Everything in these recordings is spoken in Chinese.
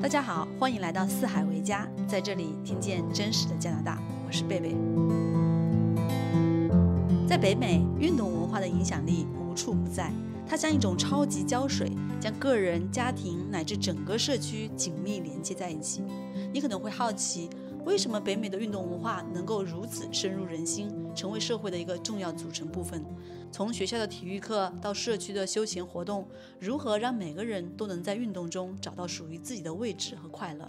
大家好，欢迎来到四海为家，在这里听见真实的加拿大，我是贝贝。在北美，运动文化的影响力无处不在，它像一种超级胶水，将个人、家庭乃至整个社区紧密连接在一起。你可能会好奇，为什么北美的运动文化能够如此深入人心，成为社会的一个重要组成部分？从学校的体育课到社区的休闲活动，如何让每个人都能在运动中找到属于自己的位置和快乐？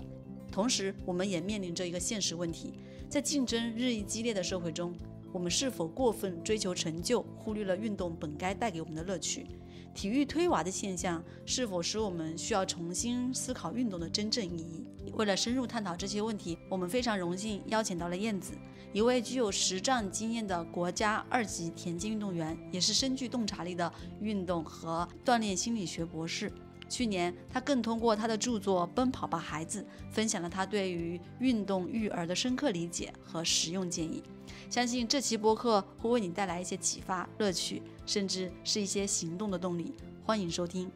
同时，我们也面临着一个现实问题，在竞争日益激烈的社会中，我们是否过分追求成就，忽略了运动本该带给我们的乐趣？体育推娃的现象是否使我们需要重新思考运动的真正意义？为了深入探讨这些问题，我们非常荣幸邀请到了燕子，一位具有实战经验的国家2级田径运动员，也是深具洞察力的运动和锻炼心理学博士。去年，他更通过他的著作《奔跑吧孩子》，分享了他对于运动育儿的深刻理解和实用建议。相信这期播客会为你带来一些启发、乐趣，甚至是一些行动的动力。欢迎收听。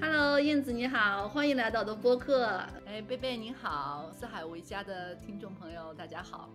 Hello， 燕子你好，欢迎来到我的播客。贝贝你好，四海为家的听众朋友大家好。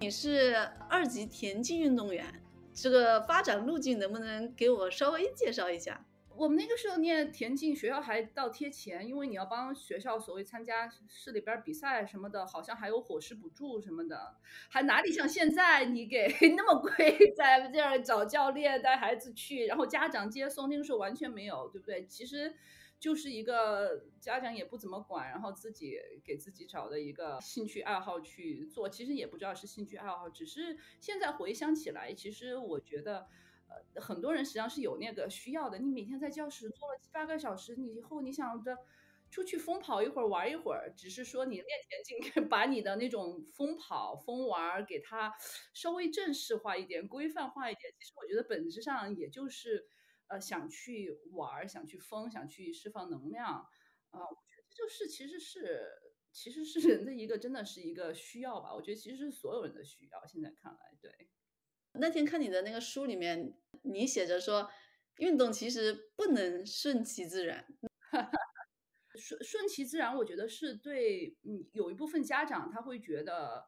你是2级田径运动员，这个发展路径能不能给我稍微介绍一下？我们那个时候念田径，学校还倒贴钱，因为你要帮学校所谓参加市里边比赛什么的，好像还有伙食补助什么的，还哪里像现在你给那么贵，在这儿找教练带孩子去，然后家长接送，那个时候完全没有，对不对？其实就是一个家长也不怎么管，然后自己给自己找的一个兴趣爱好去做，其实也不知道是兴趣爱好，只是现在回想起来，其实我觉得很多人实际上是有那个需要的。你每天在教室坐了7、8个小时，你以后你想着出去疯跑一会儿，玩一会儿，只是说你练田径把你的那种疯跑疯玩给它稍微正式化一点，规范化一点，其实我觉得本质上也就是想去玩，想去疯，想去释放能量我觉得这就是其实是人的一个真的是一个需要吧，我觉得其实是所有人的需要，现在看来。对，那天看你的那个书里面你写着说，运动其实不能顺其自然顺其自然我觉得是对有一部分家长他会觉得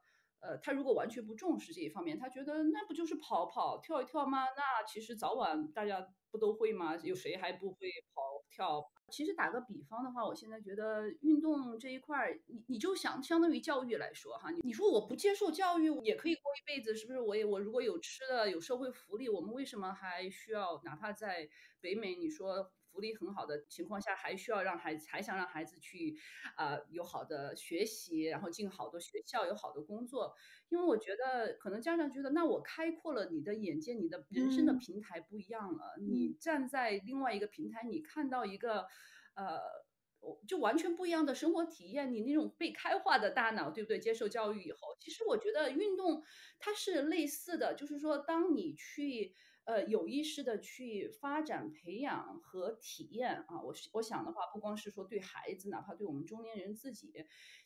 他如果完全不重视这一方面，他觉得那不就是跑跑跳一跳吗？那其实早晚大家不都会吗？有谁还不会跑跳？其实打个比方的话，我现在觉得运动这一块，你就想相当于教育来说哈，你说我不接受教育也可以过一辈子，是不是？我如果有吃的有社会福利，我们为什么还需要哪怕在北美你说福利很好的情况下，还需要让孩子，还想让孩子去有好的学习，然后进好多学校，有好的工作？因为我觉得可能家长觉得，那我开阔了你的眼界，你的人生的平台不一样了，你站在另外一个平台，你看到一个就完全不一样的生活体验，你那种被开化的大脑，对不对？接受教育以后，其实我觉得运动它是类似的，就是说当你去有意识的去发展、培养和体验啊，我想的话，不光是说对孩子，哪怕对我们中年人自己，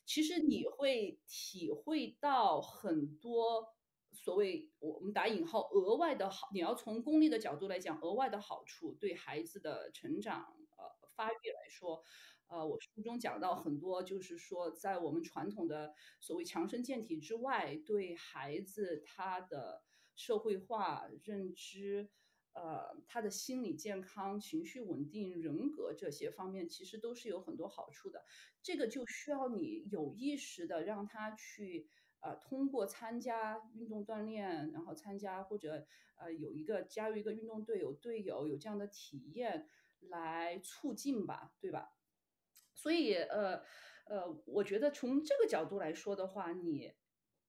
其实你会体会到很多所谓我们打引号额外的好，你要从功利的角度来讲，额外的好处对孩子的成长、发育来说。我书中讲到很多，就是说在我们传统的所谓强身健体之外，对孩子他的社会化认知他的心理健康、情绪稳定、人格这些方面其实都是有很多好处的。这个就需要你有意识的让他去通过参加运动锻炼，然后参加或者加入一个运动队，有队友，有这样的体验来促进吧，对吧？所以我觉得从这个角度来说的话，你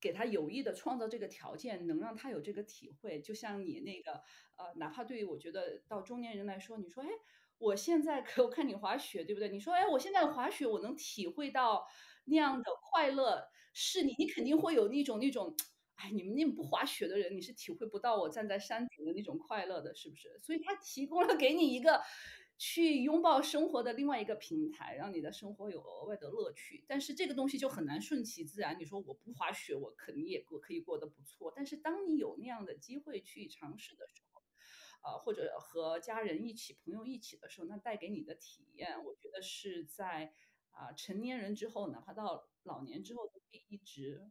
给他有意的创造这个条件，能让他有这个体会。就像你那个哪怕对于我觉得到中年人来说，你说哎，我现在我看你滑雪，对不对？你说哎，我现在滑雪，我能体会到那样的快乐，是你肯定会有那种哎，你们那不滑雪的人，你是体会不到我站在山顶的那种快乐的，是不是？所以他提供了给你一个去拥抱生活的另外一个平台，让你的生活有额外的乐趣。但是这个东西就很难顺其自然，你说我不滑雪我肯定也可以过得不错，但是当你有那样的机会去尝试的时候，或者和家人一起、朋友一起的时候，那带给你的体验，我觉得是在成年人之后，哪怕到老年之后，都可以一直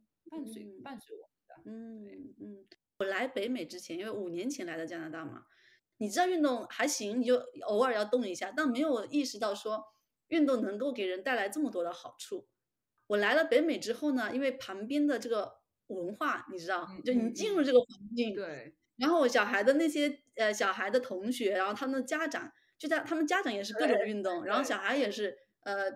伴随我们的。我来北美之前，因为5年前来的加拿大嘛，你知道运动还行，你就偶尔要动一下，但没有意识到说运动能够给人带来这么多的好处。我来了北美之后呢，因为旁边的这个文化，你知道，就你进入这个环境，对。然后我小孩的那些小孩的同学，然后他们的家长，就在他们家长也是各种运动，然后小孩也是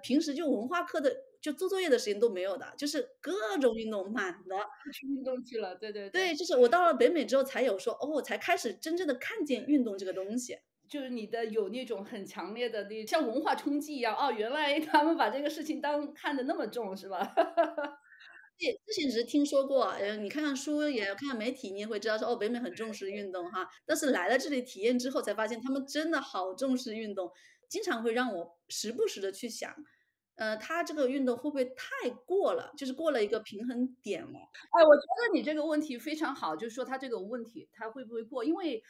平时就文化课的就做作业的时间都没有的，就是各种运动满的，去运动去了，对对对，对，就是我到了北美之后才有说，哦，才开始真正的看见运动这个东西。就是你的有那种很强烈的像文化冲击一样，哦，原来他们把这个事情看得那么重，是吧？对，之前只是听说过，你看看书也看看媒体，你也会知道说，哦，北美很重视运动哈。但是来了这里体验之后，才发现他们真的好重视运动，经常会让我时不时的去想，他这个运动会不会太过了，就是过了一个平衡点了？哎，我觉得你这个问题非常好，就是说他这个问题他会不会过？因为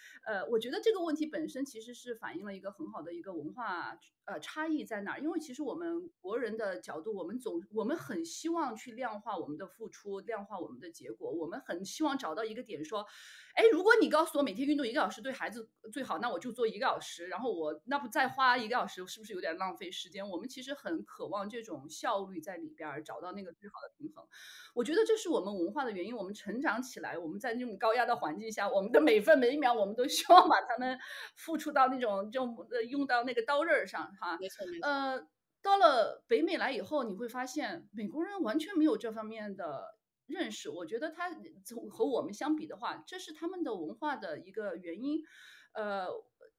我觉得这个问题本身其实是反映了一个很好的一个文化差异在哪儿？因为其实我们国人的角度，我们很希望去量化我们的付出，量化我们的结果，我们很希望找到一个点说，哎，如果你告诉我每天运动1个小时对孩子最好，那我就做1个小时，然后我那不再花1个小时，是不是有点浪费时间？我们其实很渴望这种效率在里边找到那个最好的平衡。我觉得这是我们文化的原因，我们成长起来，我们在那种高压的环境下，我们的每分每秒我们都希望把它们付出到那种就用到那个刀刃上。到了北美来以后，你会发现美国人完全没有这方面的认识。我觉得他和我们相比的话，这是他们的文化的一个原因。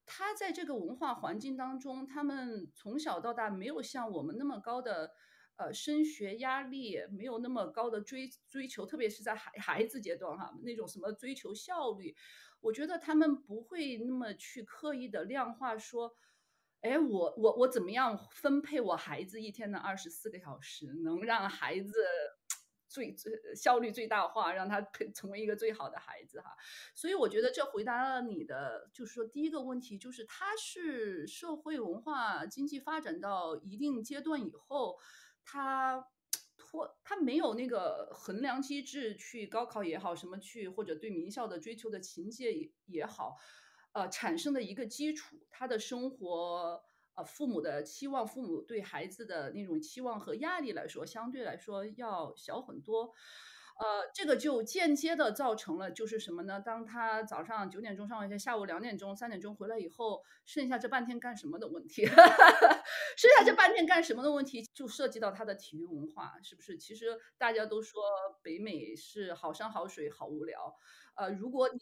他在这个文化环境当中，他们从小到大没有像我们那么高的升学压力，没有那么高的追求，特别是在孩子阶段哈，那种什么追求效率，我觉得他们不会那么去刻意的量化说，哎，我怎么样分配我孩子一天的24个小时，能让孩子最效率最大化，让他成为一个最好的孩子哈。所以我觉得这回答了你的，就是说第一个问题，就是它是社会文化经济发展到一定阶段以后，他没有那个衡量机制去高考也好，什么去或者对名校的追求的情节也好。产生的一个基础，他的生活，父母的期望，父母对孩子的那种期望和压力来说，相对来说要小很多。这个就间接的造成了就是什么呢？当他早上9点钟上完学，下午2点钟、3点钟回来以后，剩下这半天干什么的问题，剩下这半天干什么的问题，就涉及到他的体育文化，是不是？其实大家都说北美是好山好水好无聊，如果你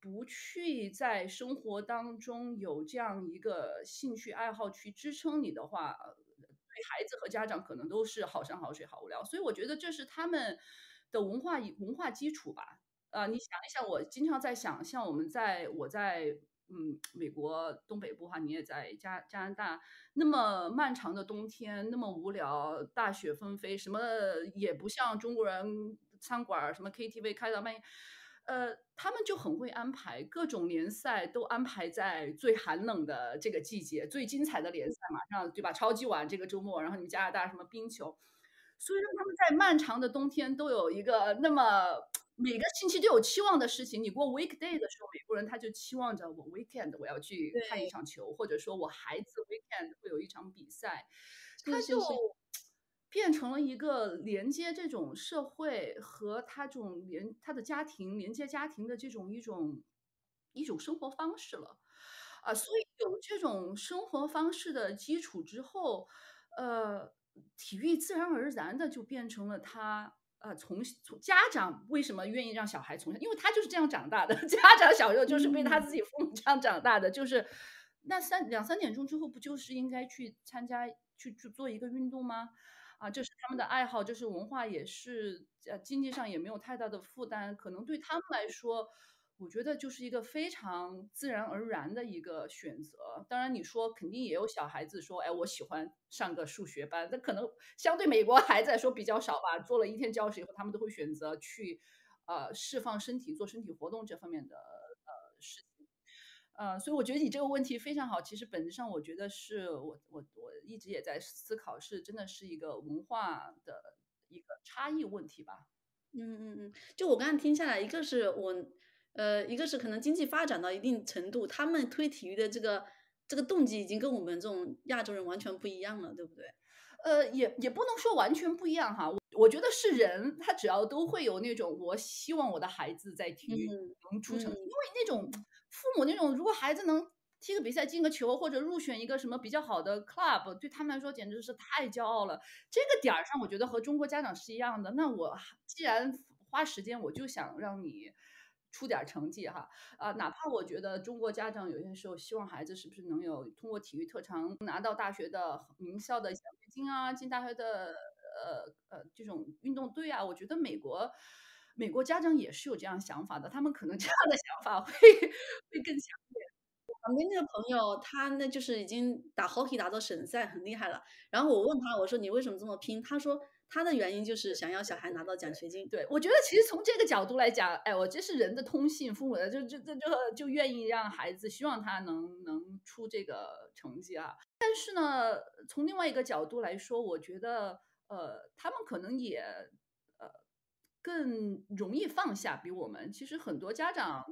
不去在生活当中有这样一个兴趣爱好去支撑你的话，对孩子和家长可能都是好山好水好无聊。所以我觉得这是他们的文化基础吧。你想一想，我经常在想，像我在美国东北部哈，你也在加拿大，那么漫长的冬天，那么无聊，大雪纷飞，什么也不像中国人餐馆什么 KTV 开到半夜。他们就很会安排各种联赛，都安排在最寒冷的这个季节，最精彩的联赛马上，对吧？超级碗这个周末，然后你们加拿大什么冰球，所以说他们在漫长的冬天都有一个那么每个星期都有期望的事情。你过 weekday 的时候，美国人他就期望着我 weekend 我要去看一场球，或者说我孩子 weekend 会有一场比赛，他就。变成了一个连接这种社会和他的家庭，连接家庭的这种一种生活方式了，所以有这种生活方式的基础之后，体育自然而然的就变成了他。从家长为什么愿意让小孩从小，因为他就是这样长大的，家长小时候就是被他自己父母这样长大的，就是那2、3点钟之后不就是应该去参加去做一个运动吗？这是他们的爱好，这是文化，也是经济上也没有太大的负担，可能对他们来说，我觉得就是一个非常自然而然的一个选择。当然你说肯定也有小孩子说，哎，我喜欢上个数学班，那可能相对美国孩子来说比较少吧，做了一天教室以后，他们都会选择去释放身体，做身体活动这方面的事情。所以我觉得你这个问题非常好。其实本质上，我觉得是我一直也在思考，是真的是一个文化的一个差异问题吧。就我刚刚听下来，一个是可能经济发展到一定程度，他们推体育的这个动机已经跟我们这种亚洲人完全不一样了，对不对？也不能说完全不一样哈。我觉得是人，他只要都会有那种我希望我的孩子在体育能出成绩，因为那种父母那种，如果孩子能踢个比赛进个球或者入选一个什么比较好的 club， 对他们来说简直是太骄傲了。这个点上我觉得和中国家长是一样的，那我既然花时间，我就想让你出点成绩哈，哪怕我觉得中国家长有些时候希望孩子是不是能有通过体育特长拿到大学的名校的奖学金啊，进大学的这种运动队啊，我觉得美国家长也是有这样想法的，他们可能这样的想法会更强烈。我旁边那个朋友，他那就是已经打 hockey 打到省赛很厉害了，然后我问他，我说你为什么这么拼？他说他的原因就是想要小孩拿到奖学金。 对，我觉得其实从这个角度来讲，哎，我这是人的通性，父母的就愿意让孩子，希望他能出这个成绩啊。但是呢，从另外一个角度来说，我觉得他们可能也更容易放下比我们。其实很多家长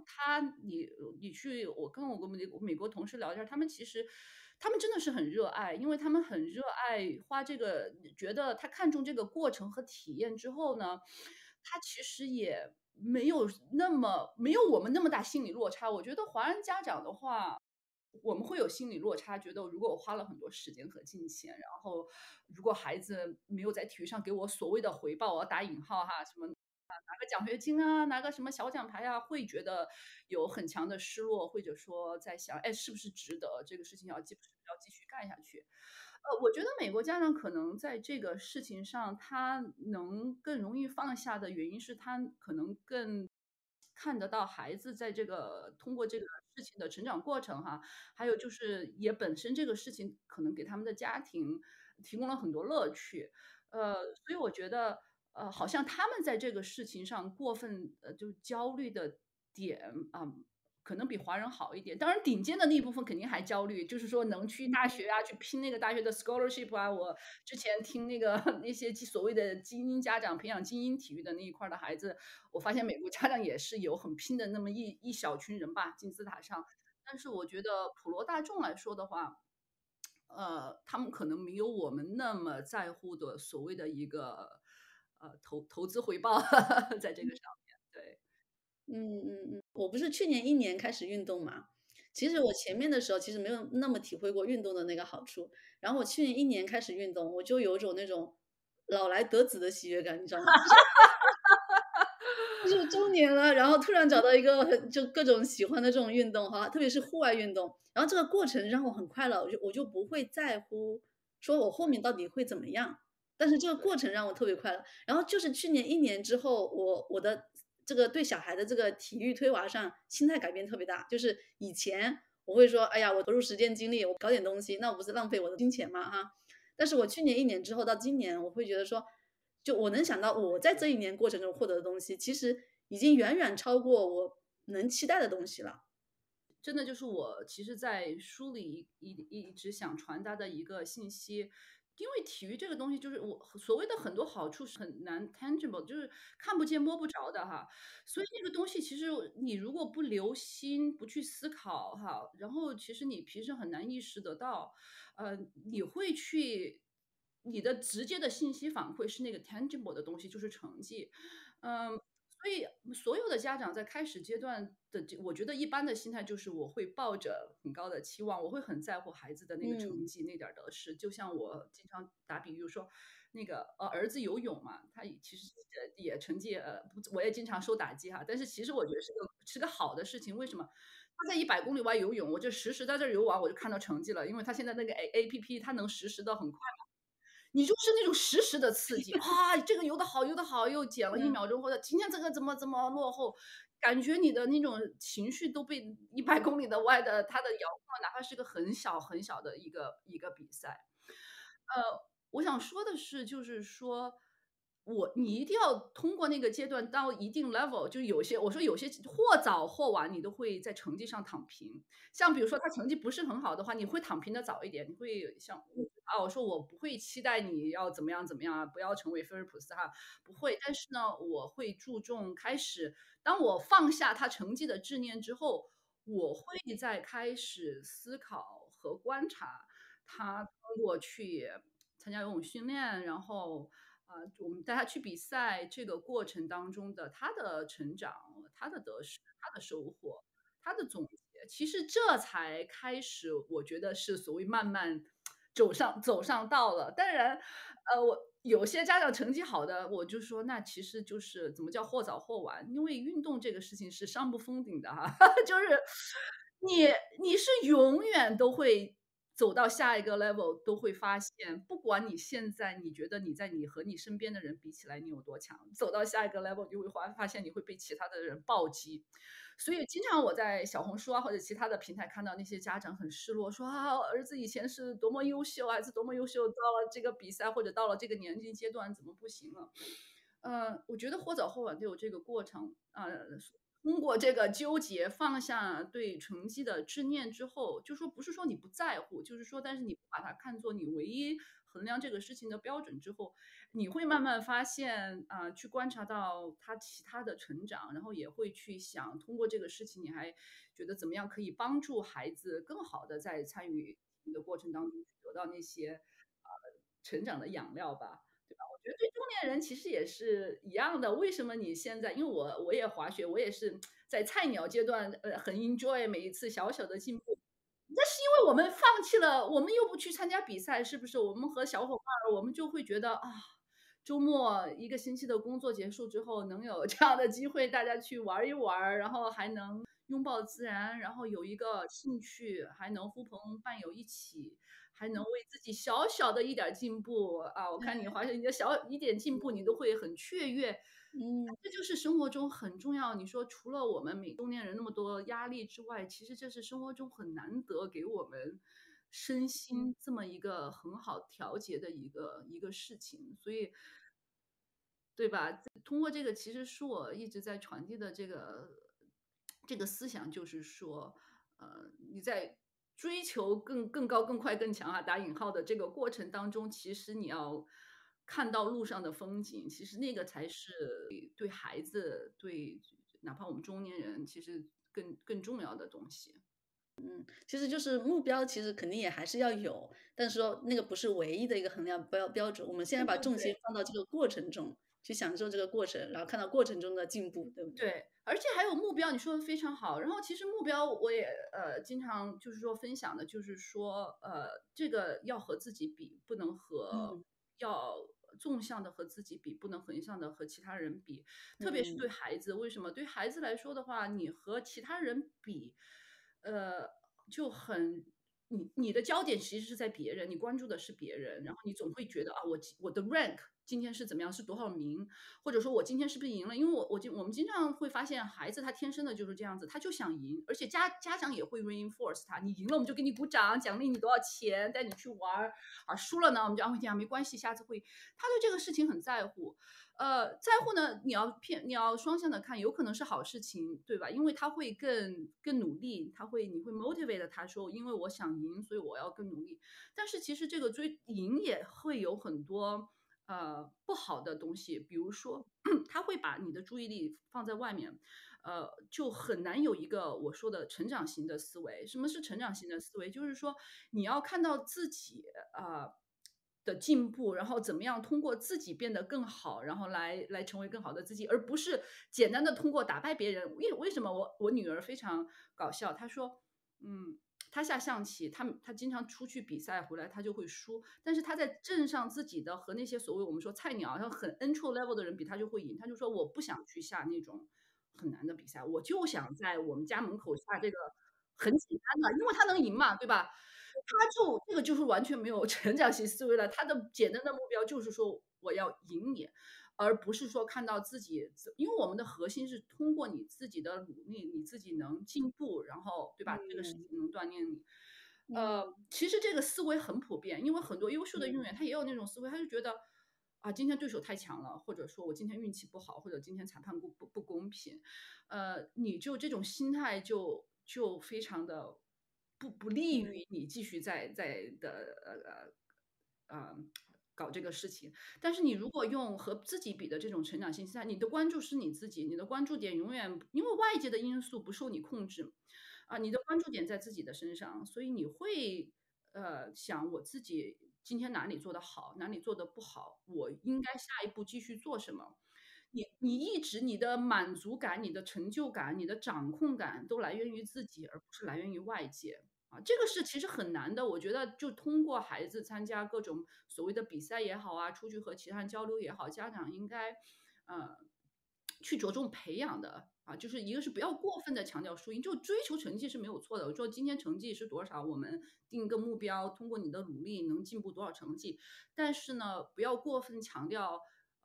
你去，我跟我美国同事聊天，他们真的是很热爱，因为他们很热爱花这个，觉得他看重这个过程和体验之后呢，他其实也没有我们那么大心理落差。我觉得华人家长的话，我们会有心理落差，觉得如果我花了很多时间和金钱，然后如果孩子没有在体育上给我所谓的回报，我要打引号哈，什么拿个奖学金啊，拿个什么小奖牌啊，会觉得有很强的失落，或者说在想，哎，是不是值得这个事情要继续干下去？我觉得美国家长可能在这个事情上，他能更容易放下的原因是他可能更看得到孩子在通过这个事情的成长过程哈，还有就是也本身这个事情可能给他们的家庭提供了很多乐趣，所以我觉得。好像他们在这个事情上过分就焦虑的点啊，可能比华人好一点。当然，顶尖的那一部分肯定还焦虑，就是说能去大学啊，去拼那个大学的 scholarship 啊。我之前听那些所谓的精英家长培养精英体育的那一块的孩子，我发现美国家长也是有很拼的那么一小群人吧，金字塔上。但是我觉得普罗大众来说的话，他们可能没有我们那么在乎的所谓的一个。投资回报在这个上面，对，我不是去年1年开始运动嘛，其实我前面的时候其实没有那么体会过运动的那个好处，然后我去年1年开始运动，我就有种那种老来得子的喜悦感，你知道吗？就是中年了，然后突然找到一个就各种喜欢的这种运动哈，特别是户外运动，然后这个过程让我很快乐，我就不会在乎说我后面到底会怎么样。但是这个过程让我特别快乐，然后就是去年1年之后，我的这个对小孩的这个体育推娃上心态改变特别大。就是以前我会说，哎呀，我投入时间精力，我搞点东西，那我不是浪费我的金钱吗？哈，但是我去年1年之后到今年，我会觉得说，就我能想到我在这1年过程中获得的东西，其实已经远远超过我能期待的东西了。真的就是我其实在书里一直想传达的一个信息。因为体育这个东西，就是我所谓的很多好处是很难 tangible， 就是看不见摸不着的哈。所以那个东西，其实你如果不留心、不去思考哈，然后其实你平时很难意识得到。你会去你的直接的信息反馈是那个 tangible 的东西，就是成绩。所以所有的家长在开始阶段的，我觉得一般的心态就是我会抱着很高的期望，我会很在乎孩子的那个成绩，那点得失。就像我经常打比喻说，那个儿子游泳嘛，他其实也成绩我也经常受打击哈，但是其实我觉得是个好的事情。为什么？他在100公里外游泳，我就实在这游完我就看到成绩了，因为他现在那个 APP 他能实时的很快嘛。你就是那种实时的刺激啊，这个游得好，游得好，又减了1秒钟，或者今天这个怎么落后，感觉你的那种情绪都被100公里的外的它的遥控，哪怕是个很小很小的一个比赛。我想说的是，就是说你一定要通过那个阶段到一定 level， 就有些我说有些或早或晚你都会在成绩上躺平。像比如说他成绩不是很好的话，你会躺平的早一点，你会像我说我不会期待你要怎么样怎么样啊，不要成为菲尔普斯哈，不会。但是呢，我会注重开始，当我放下他成绩的执念之后，我会再开始思考和观察他通过去参加游泳训练，然后。我们带他去比赛这个过程当中的他的成长、他的得失、他的收获、他的总结，其实这才开始，我觉得是所谓慢慢走上道了。当然，我有些家长成绩好的，我就说那其实就是怎么叫或早或晚，因为运动这个事情是上不封顶的哈，就是你是永远都会。走到下一个 level 都会发现，不管你现在你觉得你在你和你身边的人比起来你有多强，走到下一个 level 就会发现你会被其他的人暴击。所以经常我在小红书啊或者其他的平台看到那些家长很失落，说啊儿子以前是多么优秀，还是多么优秀，到了这个比赛或者到了这个年纪阶段怎么不行了？我觉得或早或晚都有这个过程啊。通过这个纠结放下对成绩的执念之后，就说不是说你不在乎，就是说但是你不把它看作你唯一衡量这个事情的标准之后，你会慢慢发现去观察到他其他的成长，然后也会去想通过这个事情你还觉得怎么样可以帮助孩子更好的在参与你的过程当中得到那些成长的养料吧。我觉得对中年人其实也是一样的，为什么你现在？因为我也滑雪，我也是在菜鸟阶段，很 enjoy 每一次小小的进步。那是因为我们放弃了，我们又不去参加比赛，是不是？我们和小伙伴，我们就会觉得啊，周末一个星期的工作结束之后，能有这样的机会，大家去玩一玩，然后还能拥抱自然，然后有一个兴趣，还能呼朋伴友一起。还能为自己小小的一点进步啊！我看你滑雪，你的小一点进步，你都会很雀跃。这就是生活中很重要。你说，除了我们每中年人那么多压力之外，其实这是生活中很难得给我们身心这么一个很好调节的一个事情。所以，对吧？通过这个，其实是我一直在传递的这个思想，就是说，你在。追求更高、更快、更强啊！打引号的这个过程当中，其实你要看到路上的风景，其实那个才是对孩子、对哪怕我们中年人，其实更重要的东西。其实就是目标，其实肯定也还是要有，但是说那个不是唯一的一个衡量标准。我们现在把重心放到这个过程中。去享受这个过程，然后看到过程中的进步，对不对？对，而且还有目标，你说的非常好。然后其实目标我也经常就是说分享的，就是说这个要和自己比，不能和、要纵向的和自己比，不能横向的和其他人比。特别是对孩子，为什么对孩子来说的话，你和其他人比，就很。你的焦点其实是在别人，你关注的是别人，然后你总会觉得啊，我的 rank 今天是怎么样，是多少名，或者说我今天是不是赢了？因为我们经常会发现孩子他天生的就是这样子，他就想赢，而且家长也会 reinforce 他，你赢了我们就给你鼓掌，奖励你多少钱，带你去玩啊，输了呢我们就安慰你啊，没关系，下次会。他对这个事情很在乎，在乎呢，你要双向的看，有可能是好事情，对吧？因为他会更努力，你会 motivate 他说，因为我想赢，所以我要更努力。但是其实这个追赢也会有很多不好的东西，比如说他会把你的注意力放在外面，就很难有一个我说的成长型的思维。什么是成长型的思维？就是说你要看到自己的进步，然后怎么样通过自己变得更好，然后来成为更好的自己，而不是简单的通过打败别人。为什么我女儿非常搞笑，她说她下象棋，她经常出去比赛回来她就会输，但是她在镇上自己的和那些所谓我们说菜鸟像很 entry level 的人比，她就会赢。她就说我不想去下那种很难的比赛，我就想在我们家门口下这个很简单的，因为她能赢嘛，对吧？他就这个就是完全没有成长型思维了，他的简单的目标就是说我要赢你，而不是说看到自己，因为我们的核心是通过你自己的努力，你自己能进步，然后对吧？这个事情能锻炼你。其实这个思维很普遍，因为很多优秀的运动员他也有那种思维，他就觉得啊，今天对手太强了，或者说我今天运气不好，或者今天裁判不公平，你就这种心态就非常的不利于你继续在搞这个事情。但是你如果用和自己比的这种成长心态，你的关注是你自己，你的关注点永远因为外界的因素不受你控制啊，你的关注点在自己的身上，所以你会想我自己今天哪里做得好，哪里做得不好，我应该下一步继续做什么。你一直你的满足感、你的成就感、你的掌控感都来源于自己，而不是来源于外界啊，这个是其实很难的。我觉得就通过孩子参加各种所谓的比赛也好啊，出去和其他人交流也好，家长应该去着重培养的啊，就是一个是不要过分的强调输赢，就追求成绩是没有错的。我说今天成绩是多少，我们定个目标，通过你的努力能进步多少成绩，但是呢，不要过分强调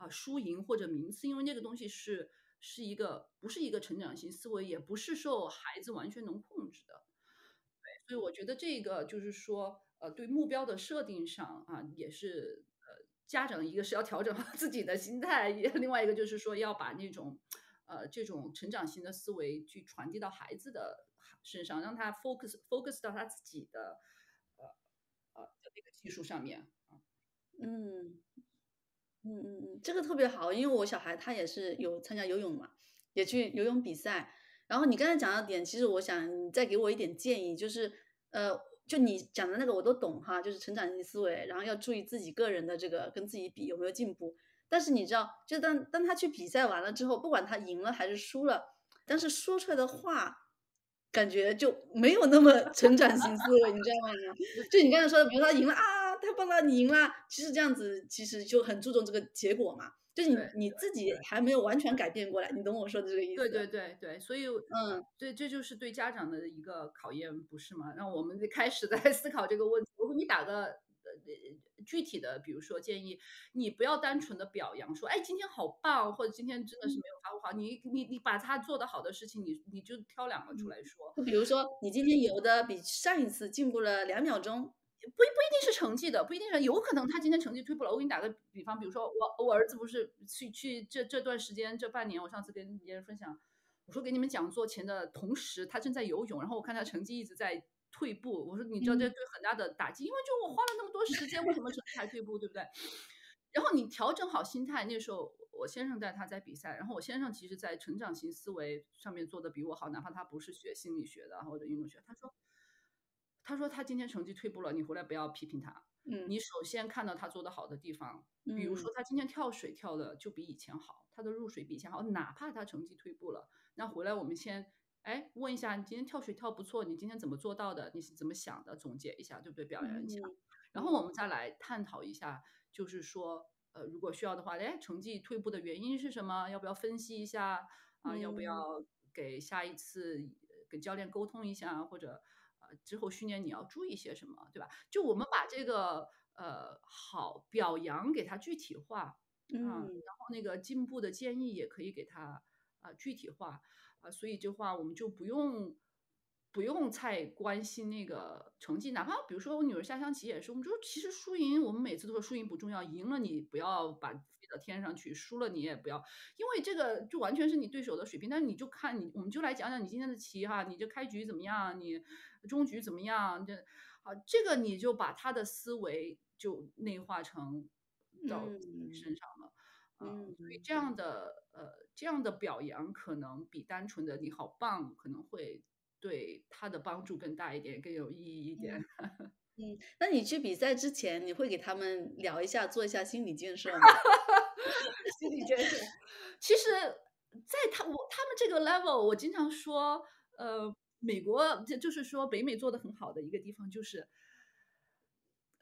输赢或者名次，因为那个东西是一个不是一个成长型思维，也不是受孩子完全能控制的。对，所以我觉得这个就是说，对目标的设定上啊，也是家长一个是要调整自己的心态，另外一个就是说要把那种这种成长型的思维去传递到孩子的身上，让他 focus 到他自己的那个技术上面啊。这个特别好，因为我小孩他也是有参加游泳嘛，也去游泳比赛。然后你刚才讲到点，其实我想你再给我一点建议，就是就你讲的那个我都懂哈，就是成长型思维，然后要注意自己个人的这个跟自己比有没有进步。但是你知道，就当他去比赛完了之后，不管他赢了还是输了，但是说出来的话感觉就没有那么成长型思维，你知道吗？就你刚才说的，比如他赢了啊，太棒了，你赢了，其实这样子其实就很注重这个结果嘛，就是你自己还没有完全改变过来，你懂我说的这个意思？对，所以对，这就是对家长的一个考验，不是吗？让我们开始在思考这个问题。如果你打个具体的，比如说建议，你不要单纯的表扬说，哎，今天好棒，或者今天真的是没有发挥好。你把他做得好的事情，你就挑两个出来说。比如说，你今天游的比上一次进步了2秒钟，不一定是成绩的，不一定是，有可能他今天成绩退步了。我给你打个比方，比如说我儿子不是去这段时间这半年，我上次跟别人分享，我说给你们讲座前的同时，他正在游泳，然后我看他成绩一直在退步，我说你知道这对很大的打击，因为就我花了那么多时间，为什么成绩还退步，对不对？然后你调整好心态。那时候我先生带他在比赛，然后我先生其实在成长型思维上面做的比我好，哪怕他不是学心理学的或者运动学，他说他今天成绩退步了，你回来不要批评他，你首先看到他做的好的地方，比如说他今天跳水跳的就比以前好，他的入水比以前好，哪怕他成绩退步了，那回来我们先问一下，你今天跳水跳不错，你今天怎么做到的？你是怎么想的？总结一下，对不对？表扬一下，然后我们再来探讨一下，就是说，如果需要的话，成绩退步的原因是什么？要不要分析一下啊？要不要给下一次跟教练沟通一下，或者之后训练你要注意些什么，对吧？就我们把这个好表扬给他具体化，然后那个进步的建议也可以给他具体化。所以这话我们就不用太关心那个成绩，哪怕比如说我女儿下象棋也是，我们就其实输赢，我们每次都说输赢不重要，赢了你不要把飞到天上去，输了你也不要，因为这个就完全是你对手的水平。但是你就看你，我们就来讲讲你今天的棋哈，你这开局怎么样，你中局怎么样，这个你就把他的思维就内化成到身上了。所以这样的表扬可能比单纯的你好棒可能会对他的帮助更大一点，更有意义一点。那你去比赛之前你会给他们聊一下，做一下心理建设吗？心理建设其实在他们这个 level， 我经常说美国就是说北美做得很好的一个地方，就是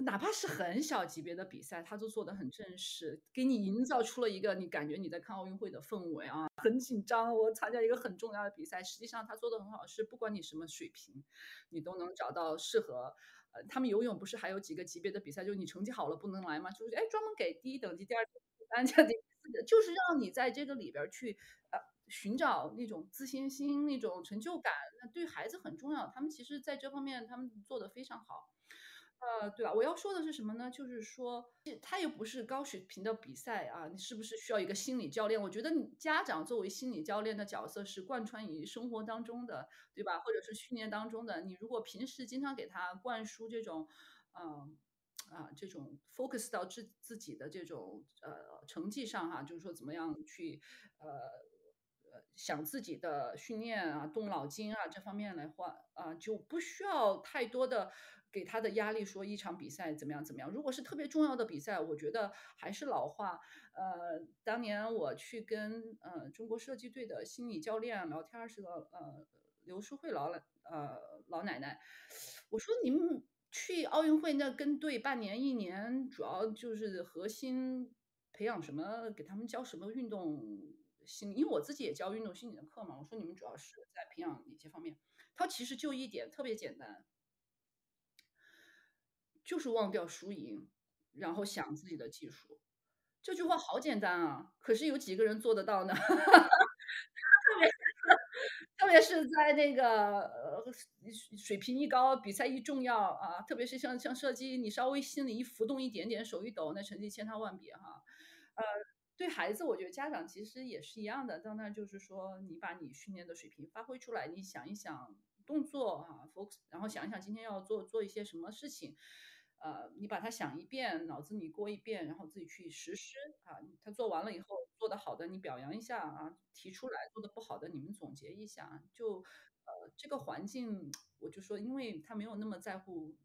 哪怕是很小级别的比赛，他都做得很正式，给你营造出了一个你感觉你在看奥运会的氛围啊，很紧张，我参加一个很重要的比赛。实际上他做得很好，是不管你什么水平，你都能找到适合。他们游泳不是还有几个级别的比赛，就是你成绩好了不能来吗？就是专门给第一等级、第二等级、第三等级，就是让你在这个里边去寻找那种自信心、那种成就感，那对孩子很重要。他们其实在这方面他们做得非常好。对吧？我要说的是什么呢？就是说，他又不是高水平的比赛啊，你是不是需要一个心理教练？我觉得你家长作为心理教练的角色是贯穿于生活当中的，对吧？或者是训练当中的。你如果平时经常给他灌输这种，这种 focus 到自己的这种成绩上哈，就是说怎么样去想自己的训练啊，动脑筋啊，这方面来话啊，就不需要太多的给他的压力，说一场比赛怎么样怎么样。如果是特别重要的比赛，我觉得还是老话，当年我去跟中国射击队的心理教练聊天是刘淑慧老奶奶，我说你们去奥运会那跟队半年一年，主要就是核心培养什么，给他们教什么运动。因为我自己也教运动心理的课嘛，我说你们主要是在培养哪些方面？他其实就一点，特别简单，就是忘掉输赢，然后想自己的技术。这句话好简单啊，可是有几个人做得到呢？特别是在那个水平一高，比赛一重要啊，特别是像射击，你稍微心里一浮动一点点，手一抖，那成绩千差万别哈，对孩子，我觉得家长其实也是一样的。当然就是说，你把你训练的水平发挥出来，你想一想动作啊 ，focus， 然后想一想今天要做一些什么事情，你把它想一遍，脑子里过一遍，然后自己去实施啊。他做完了以后，做得好的你表扬一下啊，提出来；做得不好的你们总结一下。就这个环境，我就说，因为他没有那么在乎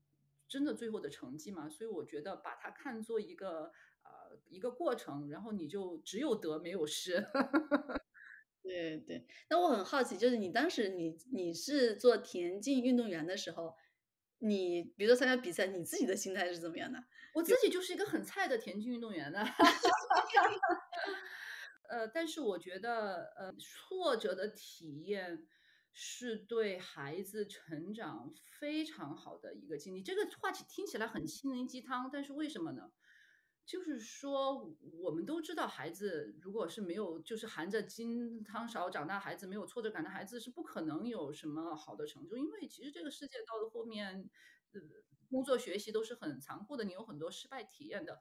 真的最后的成绩嘛，所以我觉得把它看作一个过程，然后你就只有得没有失。对对，那我很好奇，就是你当时你是做田径运动员的时候，你比如说参加比赛，你自己的心态是怎么样的？我自己就是一个很菜的田径运动员呢。但是我觉得挫折的体验是对孩子成长非常好的一个经历。这个话题听起来很心灵鸡汤，但是为什么呢？就是说，我们都知道，孩子如果是没有，就是含着金汤勺长大，孩子没有挫折感的孩子是不可能有什么好的成就。因为其实这个世界到了后面，工作学习都是很残酷的，你有很多失败体验的。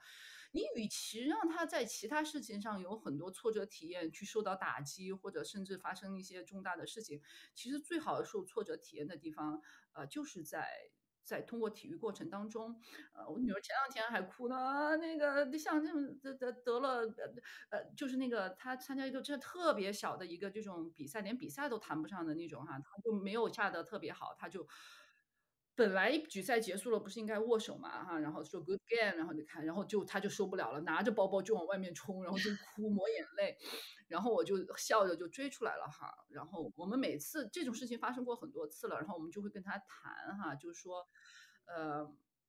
你与其让他在其他事情上有很多挫折体验，去受到打击，或者甚至发生一些重大的事情，其实最好受挫折体验的地方，就是在通过体育过程当中，我女儿前两天还哭呢。那个像这种得了，就是那个她参加一个这特别小的一个这种比赛，连比赛都谈不上的那种哈，她就没有下得特别好，她就本来比赛结束了不是应该握手嘛哈，然后说 good game， 然后你看，然后就她就受不了了，拿着包包就往外面冲，然后就哭抹眼泪，然后我就笑着就追出来了哈。然后我们每次这种事情发生过很多次了，然后我们就会跟他谈哈，就是说，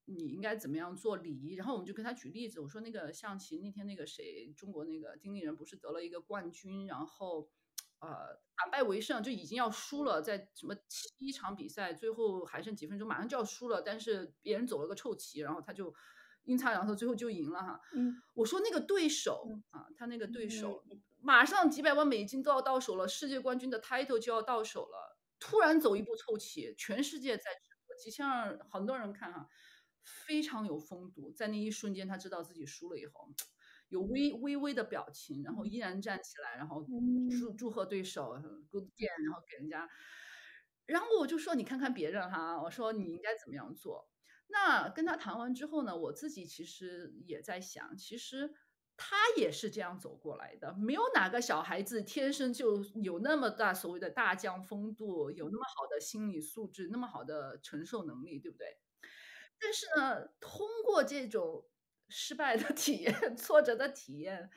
你应该怎么样做礼仪。然后我们就跟他举例子，我说那个象棋那天那个谁，中国那个丁立人不是得了一个冠军，然后反败为胜，就已经要输了，在什么7场比赛，最后还剩几分钟，马上就要输了，但是别人走了个臭棋，然后他就阴差阳错最后就赢了哈。我说那个对手啊，他那个对手。马上几百万美金都要到手了，世界冠军的 title 就要到手了，突然走一步凑齐，全世界在直播，极像很多人看哈，非常有风度。在那一瞬间，他知道自己输了以后，有微微的表情，然后依然站起来，然后祝贺对手 good game， 然后给人家。然后我就说你看看别人哈，我说你应该怎么样做。那跟他谈完之后呢，我自己其实也在想，其实他也是这样走过来的，没有哪个小孩子天生就有那么大所谓的大将风度，有那么好的心理素质，那么好的承受能力，对不对？但是呢，通过这种失败的体验、挫折的体验，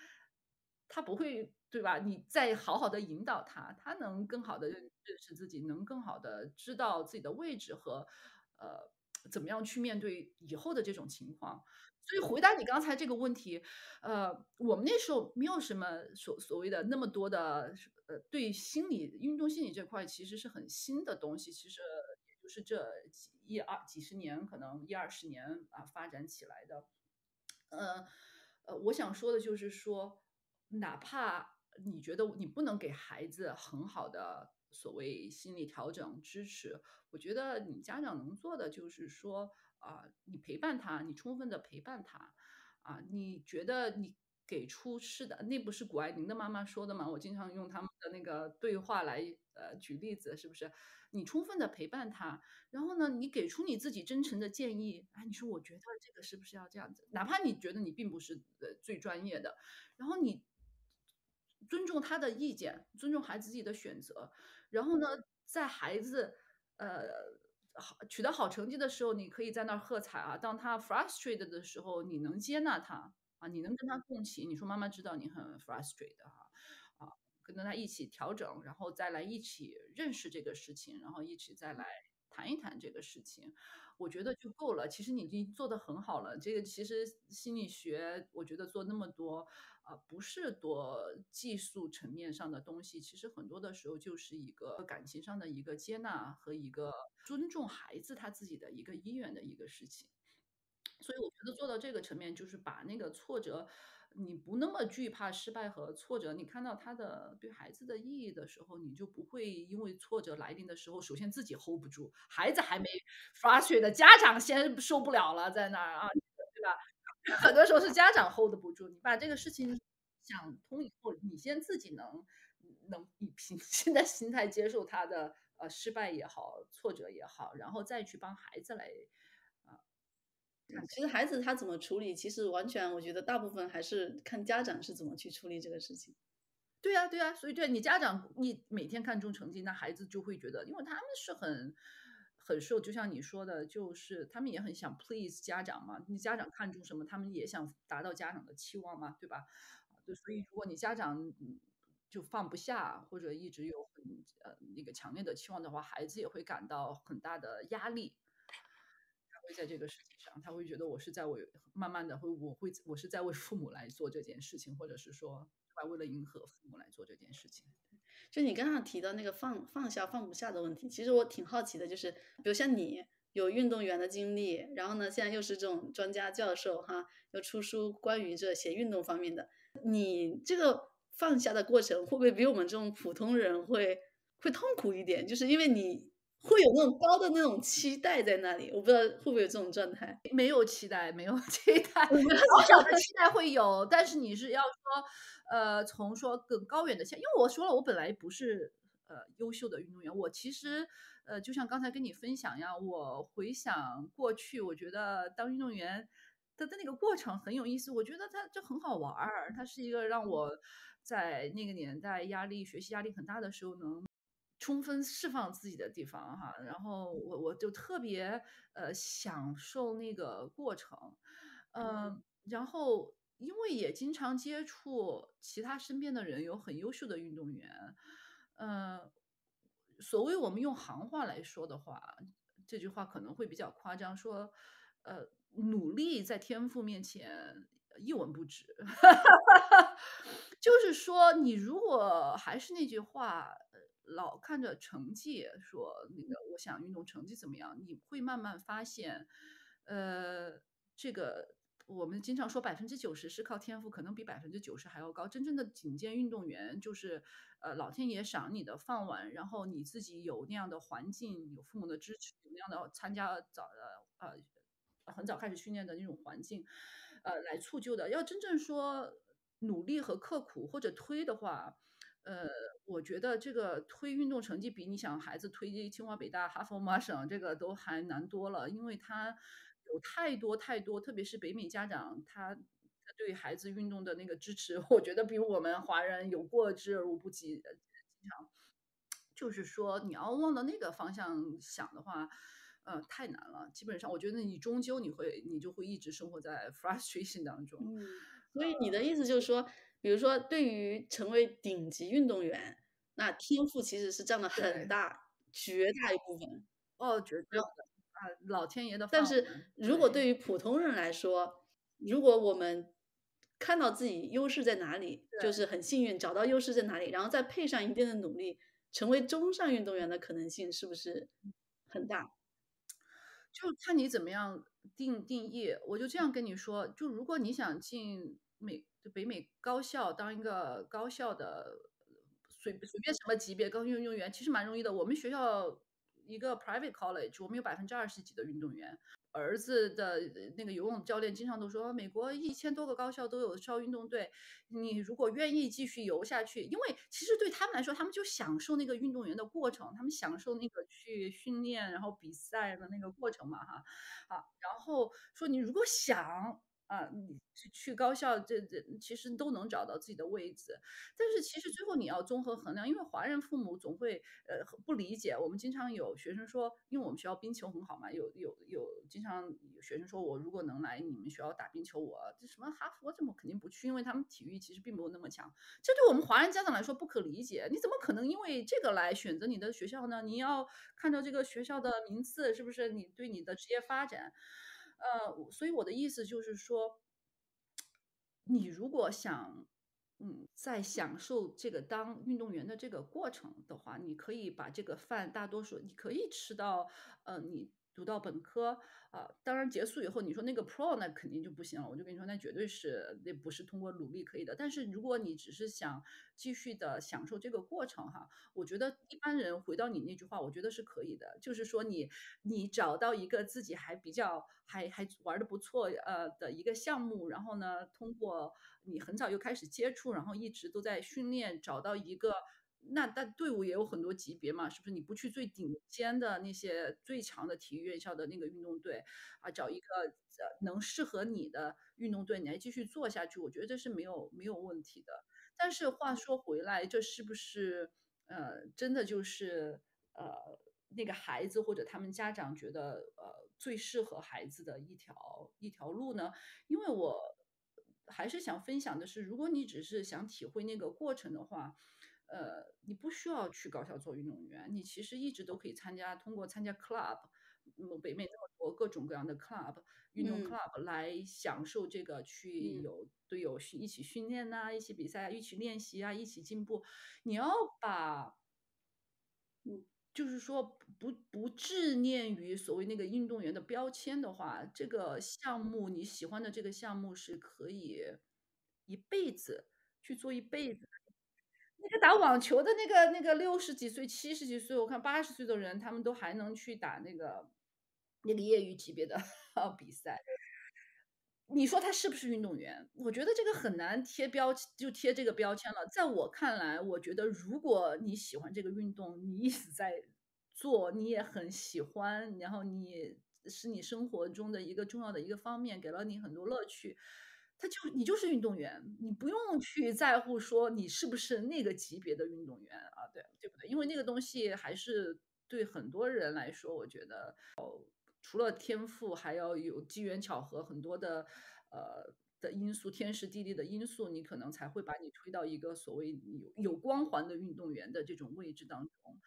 他不会，对吧？你再好好的引导他，他能更好的认识自己，能更好的知道自己的位置和怎么样去面对以后的这种情况。所以回答你刚才这个问题，我们那时候没有什么所谓的那么多的，对运动心理这块其实是很新的东西，其实也就是这几十年，可能1、20年啊发展起来的。我想说的就是说，哪怕你觉得你不能给孩子很好的所谓心理调整支持，我觉得你家长能做的就是说你陪伴他，你充分的陪伴他你觉得你给出是的，那不是谷爱凌的妈妈说的吗？我经常用他们的那个对话来举例子，是不是？你充分的陪伴他，然后呢，你给出你自己真诚的建议。哎，你说我觉得这个是不是要这样子？哪怕你觉得你并不是最专业的，然后你尊重他的意见，尊重孩子自己的选择。然后呢，在孩子取得好成绩的时候，你可以在那儿喝彩啊；当他 frustrated 的时候，你能接纳他。你能跟他共情，你说妈妈知道你很 frustrated 跟他一起调整，然后再来一起认识这个事情，然后一起再来谈一谈这个事情，我觉得就够了。其实你已经做得很好了。这个其实心理学，我觉得做那么多不是多技术层面上的东西，其实很多的时候就是一个感情上的一个接纳和一个尊重孩子他自己的一个意愿的一个事情。所以我觉得做到这个层面，就是把那个挫折，你不那么惧怕失败和挫折，你看到它的对孩子的意义的时候，你就不会因为挫折来临的时候，首先自己 hold 不住，孩子还没 frustrate 的，家长先受不了了，在那儿对吧？很多时候是家长 hold 不住，你把这个事情想通以后，你先自己能以平静的心态接受他的失败也好，挫折也好，然后再去帮孩子来。其实孩子他怎么处理，其实完全我觉得大部分还是看家长是怎么去处理这个事情。对啊对啊，所以对你家长你每天看重成绩，那孩子就会觉得，因为他们是很受，就像你说的，就是他们也很想 please 家长嘛，你家长看重什么，他们也想达到家长的期望嘛，对吧？对，所以如果你家长就放不下，或者一直有很那个强烈的期望的话，孩子也会感到很大的压力。会在这个事情上，他会觉得我是在为慢慢的我是在为父母来做这件事情，或者是说为了迎合父母来做这件事情。就你刚刚提到那个放下放不下的问题，其实我挺好奇的，就是比如像你有运动员的经历，然后呢现在又是这种专家教授又出书关于这些运动方面的，你这个放下的过程会不会比我们这种普通人会痛苦一点？就是因为你会有那种高的那种期待在那里，我不知道会不会有这种状态。没有期待小小的期待会有，但是你是要说从说更高远的因为我说了，我本来不是优秀的运动员，我其实就像刚才跟你分享一样，我回想过去，我觉得当运动员他的那个过程很有意思，我觉得他就很好玩儿，他是一个让我在那个年代学习压力很大的时候能充分释放自己的地方然后我就特别享受那个过程，然后因为也经常接触其他身边的人有很优秀的运动员，所谓我们用行话来说的话，这句话可能会比较夸张，说努力在天赋面前一文不值就是说你如果还是那句话，老看着成绩说那个我想运动成绩怎么样，你会慢慢发现这个我们经常说90%是靠天赋，可能比90%还要高。真正的顶尖运动员就是老天爷赏你的饭碗，然后你自己有那样的环境，有父母的支持，有那样的参加很早开始训练的那种环境来促就的。要真正说努力和刻苦或者推的话，我觉得这个推运动成绩比你想孩子推清华北大哈佛麻省这个都还难多了，因为他有太多，特别是北美家长他对孩子运动的那个支持，我觉得比我们华人有过之而无不及。经常就是说你要往到那个方向想的话，太难了，基本上我觉得你终究你就会一直生活在 frustration 当中。所以你的意思就是说，比如说对于成为顶级运动员，那天赋其实是占了很大绝大一部分。绝对的老天爷的饭碗。但是如果对于普通人来说，如果我们看到自己优势在哪里，就是很幸运找到优势在哪里，然后再配上一定的努力，成为中上运动员的可能性是不是很大？就看你怎么样定义。我就这样跟你说，就如果你想进北美高校当一个高校的随便什么级别高级运动员其实蛮容易的。我们学校一个 private college， 我们有20%几的运动员。儿子的那个游泳教练经常都说，美国1000多个高校都有校运动队，你如果愿意继续游下去，因为其实对他们来说，他们就享受那个运动员的过程，他们享受那个去训练然后比赛的那个过程嘛，哈，啊，然后说你如果想啊，你去高校，这其实都能找到自己的位置，但是其实最后你要综合衡量，因为华人父母总会不理解。我们经常有学生说，因为我们学校冰球很好嘛，经常有学生说，我如果能来你们学校打冰球，我这什么哈佛这么肯定不去，因为他们体育其实并没有那么强。这对我们华人家长来说不可理解，你怎么可能因为这个来选择你的学校呢？你要看到这个学校的名次，是不是你对你的职业发展？所以我的意思就是说，你如果想，在享受这个当运动员的这个过程的话，你可以把这个饭大多数你可以吃到，你读到本科啊，当然结束以后，你说那个 pro 那肯定就不行了，我就跟你说，那绝对是那不是通过努力可以的。但是如果你只是想继续的享受这个过程哈，我觉得一般人回到你那句话，我觉得是可以的，就是说你找到一个自己还比较还玩的不错的一个项目，然后呢，通过你很早又开始接触，然后一直都在训练，找到一个。那队伍也有很多级别嘛，是不是？你不去最顶尖的那些最强的体育院校的那个运动队啊，找一个能适合你的运动队，你还继续做下去，我觉得这是没有问题的。但是话说回来，这是不是真的就是那个孩子或者他们家长觉得最适合孩子的一条路呢？因为我还是想分享的是，如果你只是想体会那个过程的话。你不需要去高校做运动员，你其实一直都可以通过参加 club， 北美那么多各种各样的 club 运动 club 来享受这个去有队友一起训练啊，一起比赛，一起练习啊，一起进步。你要把，就是说不执念于所谓那个运动员的标签的话，这个项目你喜欢的这个项目是可以一辈子去做一辈子。那个打网球的那个60几岁、70几岁，我看80岁的人，他们都还能去打那个业余级别的比赛。你说他是不是运动员？我觉得这个很难贴这个标签了。在我看来，我觉得如果你喜欢这个运动，你一直在做，你也很喜欢，然后你是你生活中的一个重要的一个方面，给了你很多乐趣。你就是运动员，你不用去在乎说你是不是那个级别的运动员啊，对不对？因为那个东西还是对很多人来说，我觉得除了天赋，还要有机缘巧合，很多的因素，天时地利的因素，你可能才会把你推到一个所谓有光环的运动员的这种位置当中。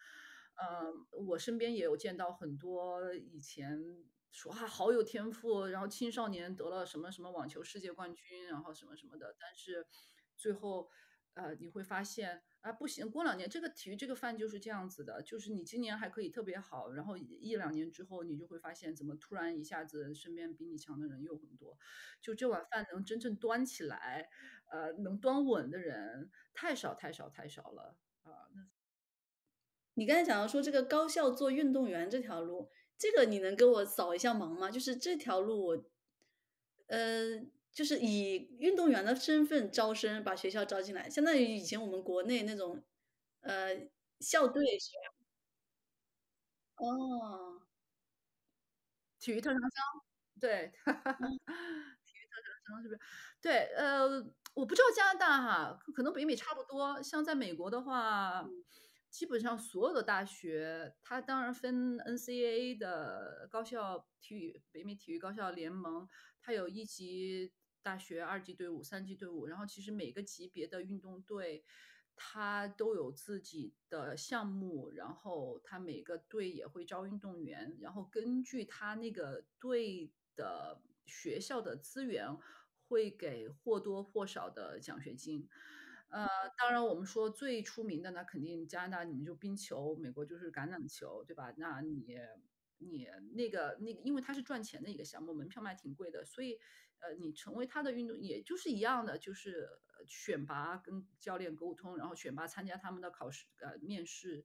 我身边也有见到很多以前。说好有天赋，然后青少年得了什么什么网球世界冠军，然后什么什么的，但是最后，你会发现啊，不行，过2年这个体育这个饭就是这样子的，就是你今年还可以特别好，然后1、2年之后，你就会发现怎么突然一下子身边比你强的人又很多，就这碗饭能真正端起来，能端稳的人太少太少太少了啊。你刚才讲到说这个高校做运动员这条路。这个你能给我扫一下盲吗？就是这条路我，就是以运动员的身份招生，把学校招进来，相当于以前我们国内那种，校队是吧？哦，体育特长生，对，体育特长生是不是？对，我不知道加拿大哈，可能北美差不多，像在美国的话。基本上所有的大学，它当然分 NCAA 的高校体育，北美体育高校联盟，它有1级大学、2级队伍、3级队伍，然后其实每个级别的运动队，它都有自己的项目，然后它每个队也会招运动员，然后根据它那个队的学校的资源，会给或多或少的奖学金。当然我们说最出名的那肯定加拿大你们就冰球，美国就是橄榄球，对吧？那你你那个，因为它是赚钱的一个项目，门票卖挺贵的，所以你成为他的运动也就是一样的，就是选拔跟教练沟通，然后选拔参加他们的考试面试，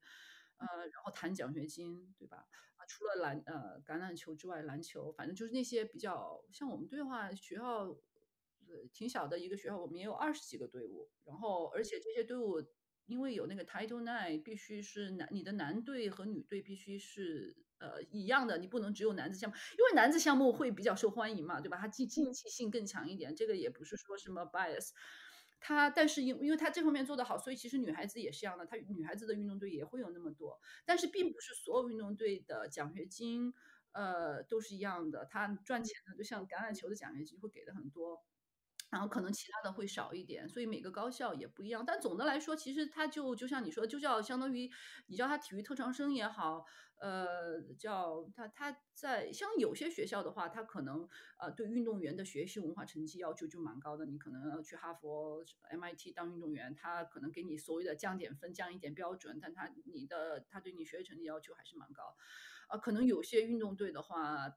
然后谈奖学金，对吧？啊，除了橄榄球之外，篮球，反正就是那些比较像我们对话学校挺小的一个学校，我们也有20几个队伍，然后而且这些队伍因为有那个 Title Nine， 必须是你的男队和女队必须是一样的，你不能只有男子项目，因为男子项目会比较受欢迎嘛，对吧？它竞技性更强一点，这个也不是说什么 bias。他但是因为他这方面做得好，所以其实女孩子也是这样的，他女孩子的运动队也会有那么多，但是并不是所有运动队的奖学金都是一样的，他赚钱的就像橄榄球的奖学金会给的很多。然后可能其他的会少一点，所以每个高校也不一样。但总的来说，其实它就像你说，就叫相当于你叫它体育特长生也好，叫它在像有些学校的话，它可能对运动员的学习文化成绩要求就蛮高的。你可能要去哈佛、MIT 当运动员，他可能给你所谓的降点分、降一点标准，但他对你学习成绩要求还是蛮高。可能有些运动队的话，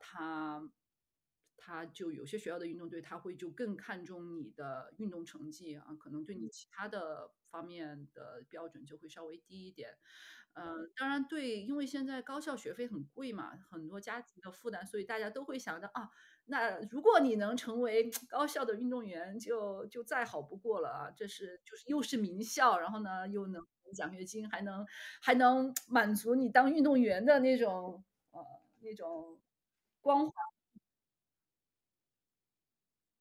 他就有些学校的运动队，他会就更看重你的运动成绩啊，可能对你其他的方面的标准就会稍微低一点。当然对，因为现在高校学费很贵嘛，很多家庭的负担，所以大家都会想着啊，那如果你能成为高校的运动员，就再好不过了啊。这是就是又是名校，然后呢又能奖学金，还能满足你当运动员的那种光环。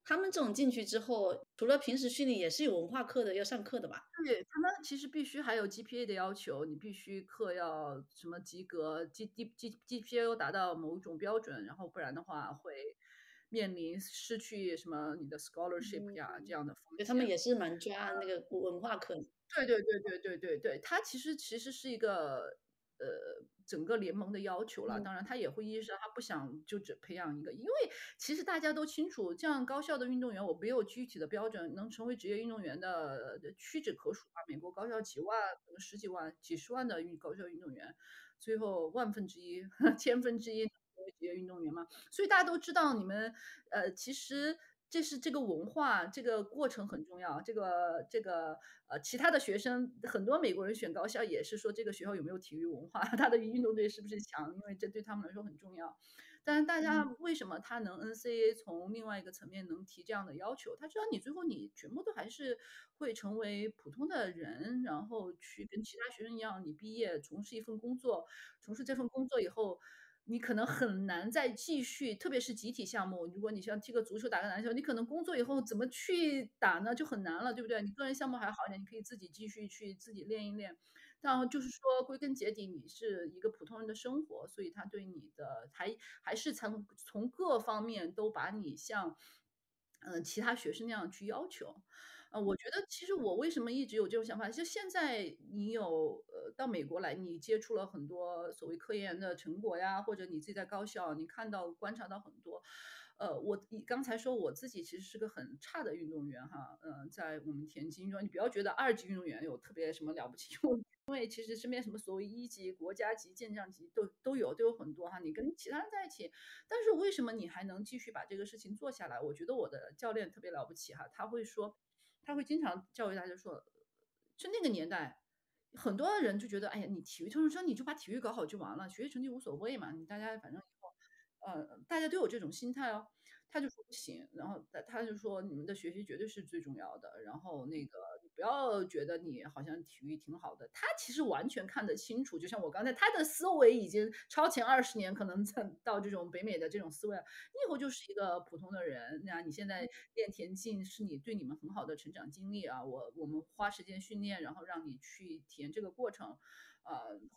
他们这种进去之后，除了平时训练也是有文化课的，要上课的吧？对，他们其实必须还有 GPA 的要求，你必须课要什么及格 GPA 达到某种标准，然后不然的话会面临失去什么你的 scholarship 呀这样的风险。他们也是蛮抓那个文化课。对，他其实是一个整个联盟的要求了，当然他也会意识到他不想就只培养一个，因为其实大家都清楚，这样高校的运动员我没有具体的标准，能成为职业运动员的屈指可数吧。美国高校几万，可能十几万、几十万的高校运动员，最后万分之一、千分之一成为职业运动员嘛。所以大家都知道，你们其实。这是这个文化，这个过程很重要。其他的学生，很多美国人选高校也是说这个学校有没有体育文化，他的运动队是不是强，因为这对他们来说很重要。但是大家为什么他能 NCAA 从另外一个层面能提这样的要求？他知道你最后你全部都还是会成为普通的人，然后去跟其他学生一样，你毕业从事一份工作，从事这份工作以后。你可能很难再继续，特别是集体项目，如果你像踢个足球、打个篮球，你可能工作以后怎么去打呢，就很难了，对不对？你个人项目还好一点，你可以自己继续去自己练一练，但就是说归根结底你是一个普通人的生活，所以他对你的还是从各方面都把你像其他学生那样去要求。我觉得其实我为什么一直有这种想法，就现在你有到美国来，你接触了很多所谓科研的成果呀，或者你自己在高校你看到观察到很多。我刚才说我自己其实是个很差的运动员哈，在我们田径中，你不要觉得2级运动员有特别什么了不起，因为其实身边什么所谓1级、国家级、健将级都有很多哈，你跟其他人在一起，但是为什么你还能继续把这个事情做下来？我觉得我的教练特别了不起哈，他会经常教育大家说，就那个年代。很多人就觉得，哎呀，你体育特长生你就把体育搞好就完了，学习成绩无所谓嘛，你大家反正以后，大家都有这种心态哦。他就说不行，然后他就说你们的学习绝对是最重要的，然后那个你不要觉得你好像体育挺好的，他其实完全看得清楚，就像我刚才，他的思维已经超前20年，可能到这种北美的这种思维，你以后就是一个普通的人，那你现在练田径是你对你们很好的成长经历啊，我们花时间训练，然后让你去体验这个过程，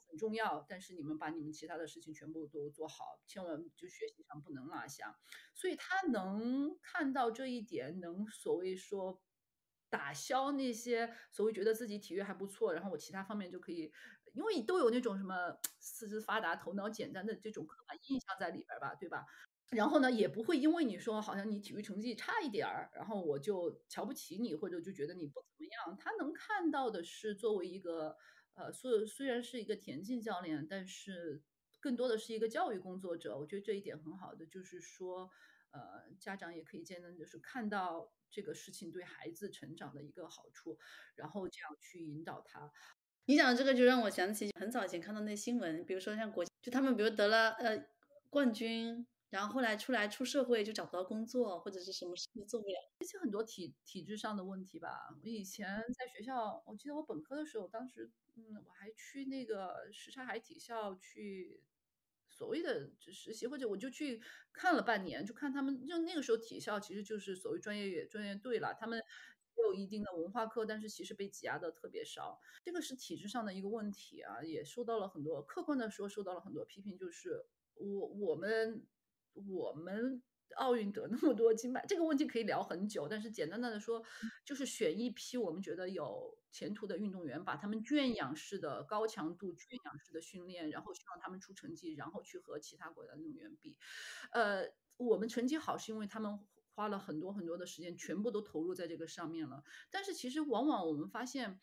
很重要，但是你们把你们其他的事情全部都做好，千万就学习上不能落下，所以他能看到这一点，能所谓说打消那些所谓觉得自己体育还不错，然后我其他方面就可以，因为都有那种什么四肢发达头脑简单的这种刻板印象在里边吧，对吧？然后呢也不会因为你说好像你体育成绩差一点儿，然后我就瞧不起你，或者就觉得你不怎么样。他能看到的是，作为一个虽然是一个田径教练，但是更多的是一个教育工作者。我觉得这一点很好的就是说，家长也可以简单就是看到这个事情对孩子成长的一个好处，然后这样去引导他。你讲这个就让我想起很早以前看到那新闻，比如说像国家就他们比如得了冠军，然后后来出来出社会就找不到工作，或者是什么事情做不了，这些很多体制上的问题吧。我以前在学校，我记得我本科的时候，当时我还去那个什刹海体校去所谓的实习，或者我就去看了半年，就看他们，就那个时候体校其实就是所谓专业队了，他们有一定的文化课，但是其实被挤压的特别少。这个是体制上的一个问题啊，也受到了很多，客观的说受到了很多批评，就是我们奥运得那么多金牌，这个问题可以聊很久，但是简单的说就是选一批我们觉得有前途的运动员，把他们圈养式的高强度圈养式的训练，然后希望他们出成绩，然后去和其他国家的运动员比。我们成绩好是因为他们花了很多很多的时间，全部都投入在这个上面了。但是其实往往我们发现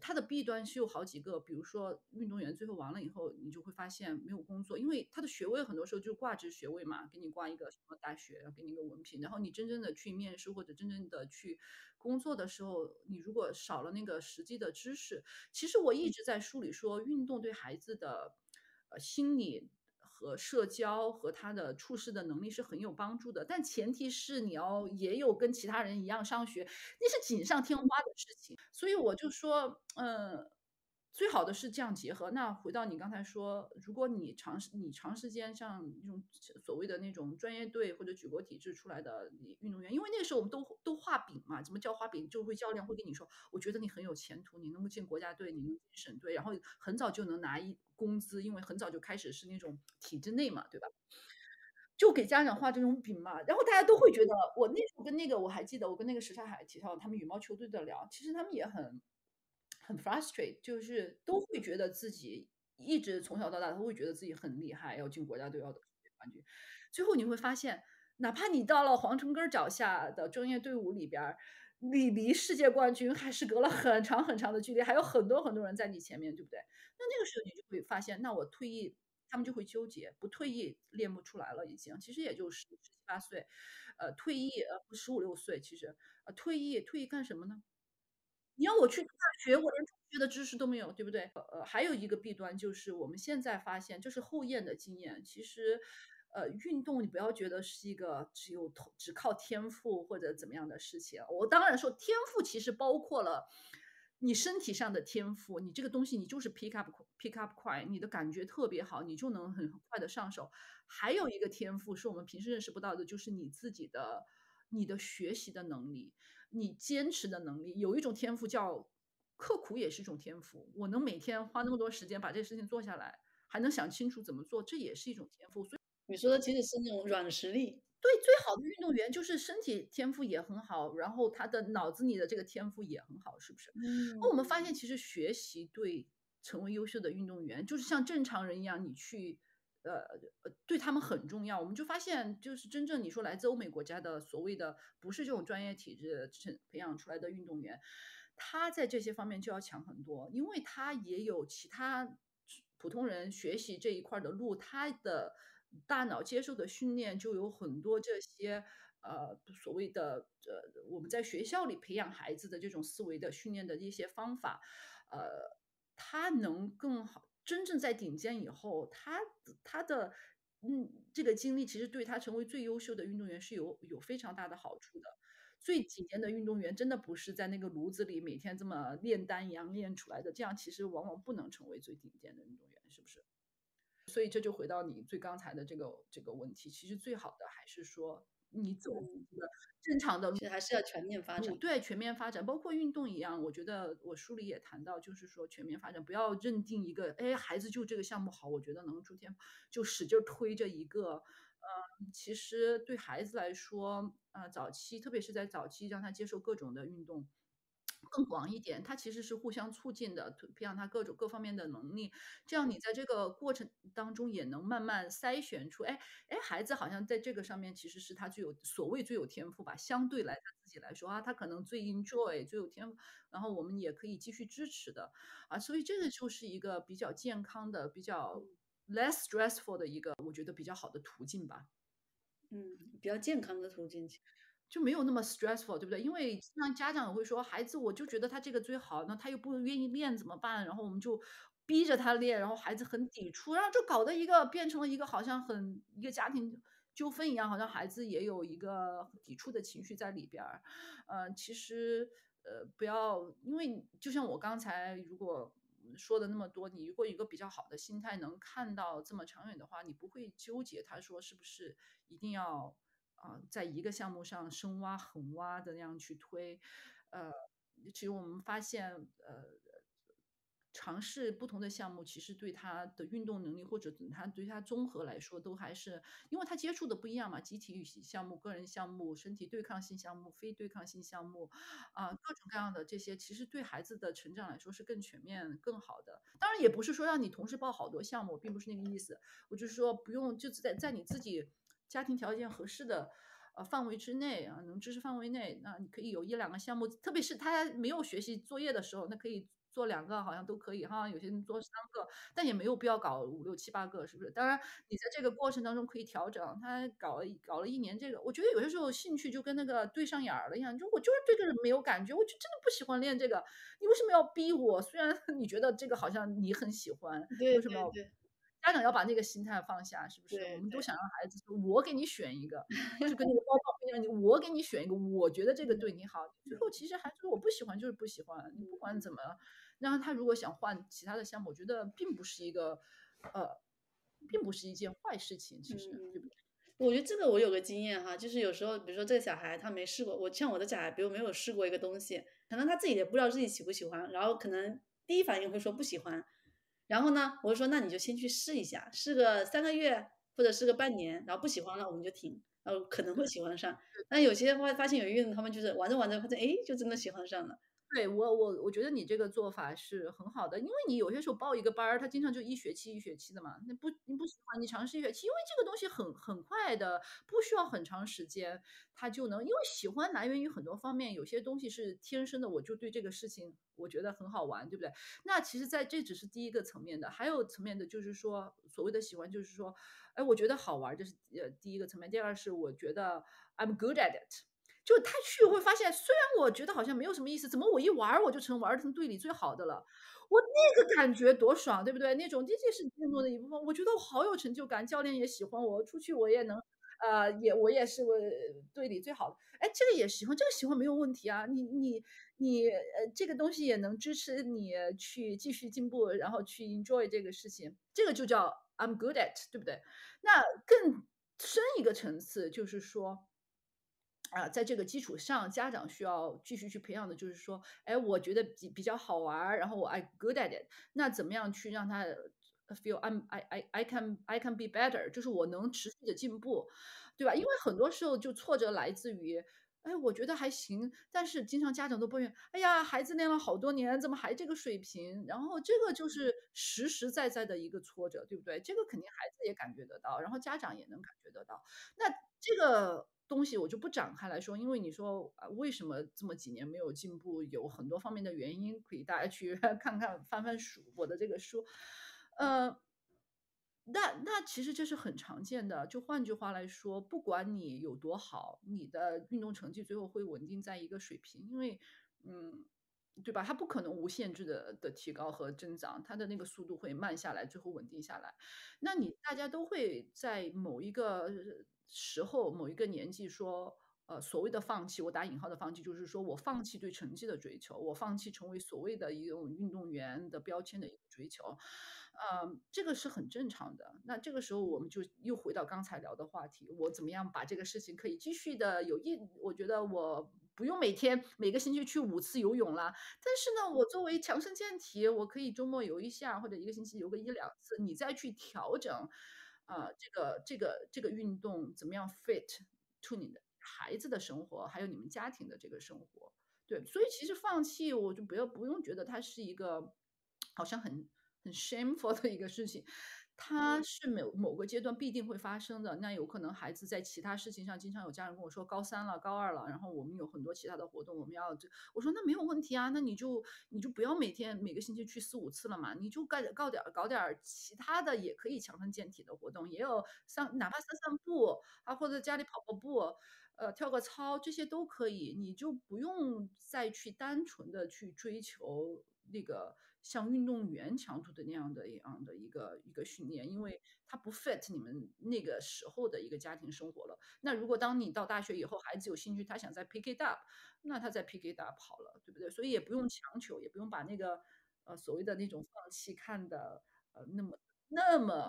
它的弊端是有好几个，比如说运动员最后完了以后，你就会发现没有工作，因为他的学位很多时候就是挂职学位嘛，给你挂一个什么大学，给你一个文凭，然后你真正的去面试或者真正的去工作的时候，你如果少了那个实际的知识。其实我一直在书里说，运动对孩子的心理和社交和他的处事的能力是很有帮助的，但前提是你要也有跟其他人一样上学，那是锦上添花的事情。所以我就说最好的是这样结合。那回到你刚才说，如果你长时间像那种所谓的那种专业队或者举国体制出来的运动员，因为那个时候我们都画饼嘛，怎么叫画饼，就会教练会跟你说，我觉得你很有前途，你能够进国家队，你能进省队，然后很早就能拿工资，因为很早就开始是那种体制内嘛，对吧，就给家长画这种饼嘛，然后大家都会觉得。我那时候跟那个，我还记得我跟那个什刹海体校他们羽毛球队的聊，其实他们也很 frustrate， 就是都会觉得自己一直从小到大都会觉得自己很厉害，要进国家队，要得冠军。最后你会发现，哪怕你到了皇城根脚下的专业队伍里边，你离世界冠军还是隔了很长很长的距离，还有很多很多人在你前面，对不对？那个时候你就会发现，那我退役，他们就会纠结，不退役练不出来了，已经其实也就17、18岁，退役15、16岁，其实退役干什么呢？你要我去大学，我连中学的知识都没有，对不对？还有一个弊端就是我们现在发现，这是后验的经验。其实，运动你不要觉得是一个只靠天赋或者怎么样的事情。我当然说天赋其实包括了你身体上的天赋，你这个东西你就是 pick up 快，你的感觉特别好，你就能很快的上手。还有一个天赋是我们平时认识不到的，就是你自己的。你的学习的能力，你坚持的能力，有一种天赋叫刻苦，也是一种天赋。我能每天花那么多时间把这事情做下来，还能想清楚怎么做，这也是一种天赋。所以你说的其实是那种软实力。对，最好的运动员就是身体天赋也很好，然后他的脑子里的这个天赋也很好，是不是？我们发现其实学习对成为优秀的运动员，就是像正常人一样，你去对他们很重要。我们就发现，就是真正你说来自欧美国家的所谓的不是这种专业体制培养出来的运动员，他在这些方面就要强很多，因为他也有其他普通人学习这一块的路，他的大脑接受的训练就有很多这些所谓的我们在学校里培养孩子的这种思维的训练的一些方法，他能更好。真正在顶尖以后，他的这个经历其实对他成为最优秀的运动员是有非常大的好处的。最顶尖的运动员真的不是在那个炉子里每天这么炼丹一样炼出来的，这样其实往往不能成为最顶尖的运动员，是不是？所以这就回到你最刚才的这个问题，其实最好的还是说你走正常的路，还是要全面发展。对，全面发展，包括运动一样。我觉得我书里也谈到，就是说全面发展，不要认定一个，哎，孩子就这个项目好，我觉得能出天赋，就使劲推着一个。其实对孩子来说，早期，特别是在早期，让他接受各种的运动。更广一点，它其实是互相促进的，培养他各方面的能力。这样你在这个过程当中也能慢慢筛选出，哎，孩子好像在这个上面其实是他所谓最有天赋吧，相对来他自己来说啊，他可能最 enjoy 最有天赋，然后我们也可以继续支持的啊。所以这个就是一个比较健康的、比较 less stressful 的一个我觉得比较好的途径吧。嗯，比较健康的途径就没有那么 stressful， 对不对？因为像家长会说孩子我就觉得他这个最好，那他又不愿意练怎么办？然后我们就逼着他练，然后孩子很抵触，然后就搞得一个变成了一个好像很一个家庭纠纷一样，好像孩子也有一个抵触的情绪在里边。其实不要，因为就像我刚才如果说的那么多，你如果有一个比较好的心态能看到这么长远的话，你不会纠结他说是不是一定要在一个项目上深挖横挖的那样去推。其实我们发现尝试不同的项目其实对他的运动能力或者对他综合来说都还是，因为他接触的不一样嘛，集体项目、个人项目、身体对抗性项目、非对抗性项目各种各样的这些其实对孩子的成长来说是更全面更好的。当然也不是说让你同时报好多项目，并不是那个意思，我就是说不用，就在你自己家庭条件合适的范围之内能知识范围内，那你可以有一两个项目，特别是他没有学习作业的时候，那可以做两个好像都可以哈，有些人做3个，但也没有必要搞5、6、7、8个，是不是？当然你在这个过程当中可以调整。他搞了一年这个，我觉得有些时候兴趣就跟那个对上眼儿了一样，就我就是对这个没有感觉，我就真的不喜欢练这个，你为什么要逼我？虽然你觉得这个好像你很喜欢，对，为什么要？家长要把那个心态放下，是不是？我们都想让孩子说我给你选一个，就跟那个包包一样，我给你选一个我觉得这个对你好，最后其实孩子说我不喜欢就是不喜欢，你不管怎么让他，如果想换其他的项目，我觉得并不是一件坏事情，其实对不对？我觉得这个我有个经验哈，就是有时候比如说这个小孩他没试过，像我的小孩比如没有试过一个东西，可能他自己也不知道自己喜不喜欢，然后可能第一反应会说不喜欢，然后呢我就说那你就先去试一下，试个3个月或者试个半年，然后不喜欢了我们就停，然后可能会喜欢上。但有些会发现有运动他们就是玩着玩着发现就真的喜欢上了。对，我觉得你这个做法是很好的，因为你有些时候报一个班他经常就一学期的嘛，那你不喜欢你尝试1学期，因为这个东西很快的，不需要很长时间他就能，因为喜欢来源于很多方面，有些东西是天生的，我就对这个事情我觉得很好玩，对不对？那其实在这只是第一个层面的，还有层面的就是说所谓的喜欢，就是说我觉得好玩，这是第一个层面。第二是我觉得 I'm good at it，就他去会发现，虽然我觉得好像没有什么意思，怎么我一玩我就玩成队里最好的了，我那个感觉多爽，对不对？那种这些是运动的一部分，我觉得我好有成就感，教练也喜欢我，出去我也能我也是我队里最好的，这个也喜欢，这个喜欢没有问题啊，你这个东西也能支持你去继续进步，然后去 enjoy 这个事情，这个就叫 I'm good at， 对不对？那更深一个层次就是说在这个基础上家长需要继续去培养的就是说我觉得比较好玩，然后我 I'm good at it， 那怎么样去让他 feel I can be better， 就是我能持续的进步，对吧？因为很多时候就挫折来自于我觉得还行，但是经常家长都抱怨，哎呀，孩子练了好多年，怎么还这个水平？然后这个就是实在的一个挫折，对不对？这个肯定孩子也感觉得到，然后家长也能感觉得到。那这个东西我就不展开来说，因为你说为什么这么几年没有进步，有很多方面的原因，可以大家去看翻书，我的这个书那其实这是很常见的。就换句话来说，不管你有多好，你的运动成绩最后会稳定在一个水平，因为对吧？它不可能无限制的提高和增长，它的那个速度会慢下来，最后稳定下来。那你大家都会在某一个时候某一个年纪说所谓的放弃，我打引号的放弃，就是说我放弃对成绩的追求，我放弃成为所谓的一种运动员的标签的一个追求这个是很正常的。那这个时候我们就又回到刚才聊的话题，我怎么样把这个事情可以继续的我觉得我不用每个星期去5次游泳啦，但是呢我作为强身健体，我可以周末游一下，或者一个星期游个1、2次，你再去调整这个运动怎么样 fit to 你的孩子的生活，还有你们家庭的这个生活，对。所以其实放弃，我就不用觉得它是一个好像很shameful 的一个事情，它是某个阶段必定会发生的。那有可能孩子在其他事情上，经常有家人跟我说高三了、高二了，然后我们有很多其他的活动，我们要就我说那没有问题啊，那你就不要每天每个星期去4、5次了嘛，你就搞点其他的也可以强身健体的活动，也有哪怕散步啊，或者家里跑跑步，跳个操，这些都可以，你就不用再去单纯的去追求。那个像运动员强度的那样的一个训练，因为它不 fit 你们那个时候的一个家庭生活了。那如果当你到大学以后，孩子有兴趣，他想再 pick it up， 那他再 pick it up 好了，对不对？所以也不用强求，也不用把那个所谓的那种放弃看的那么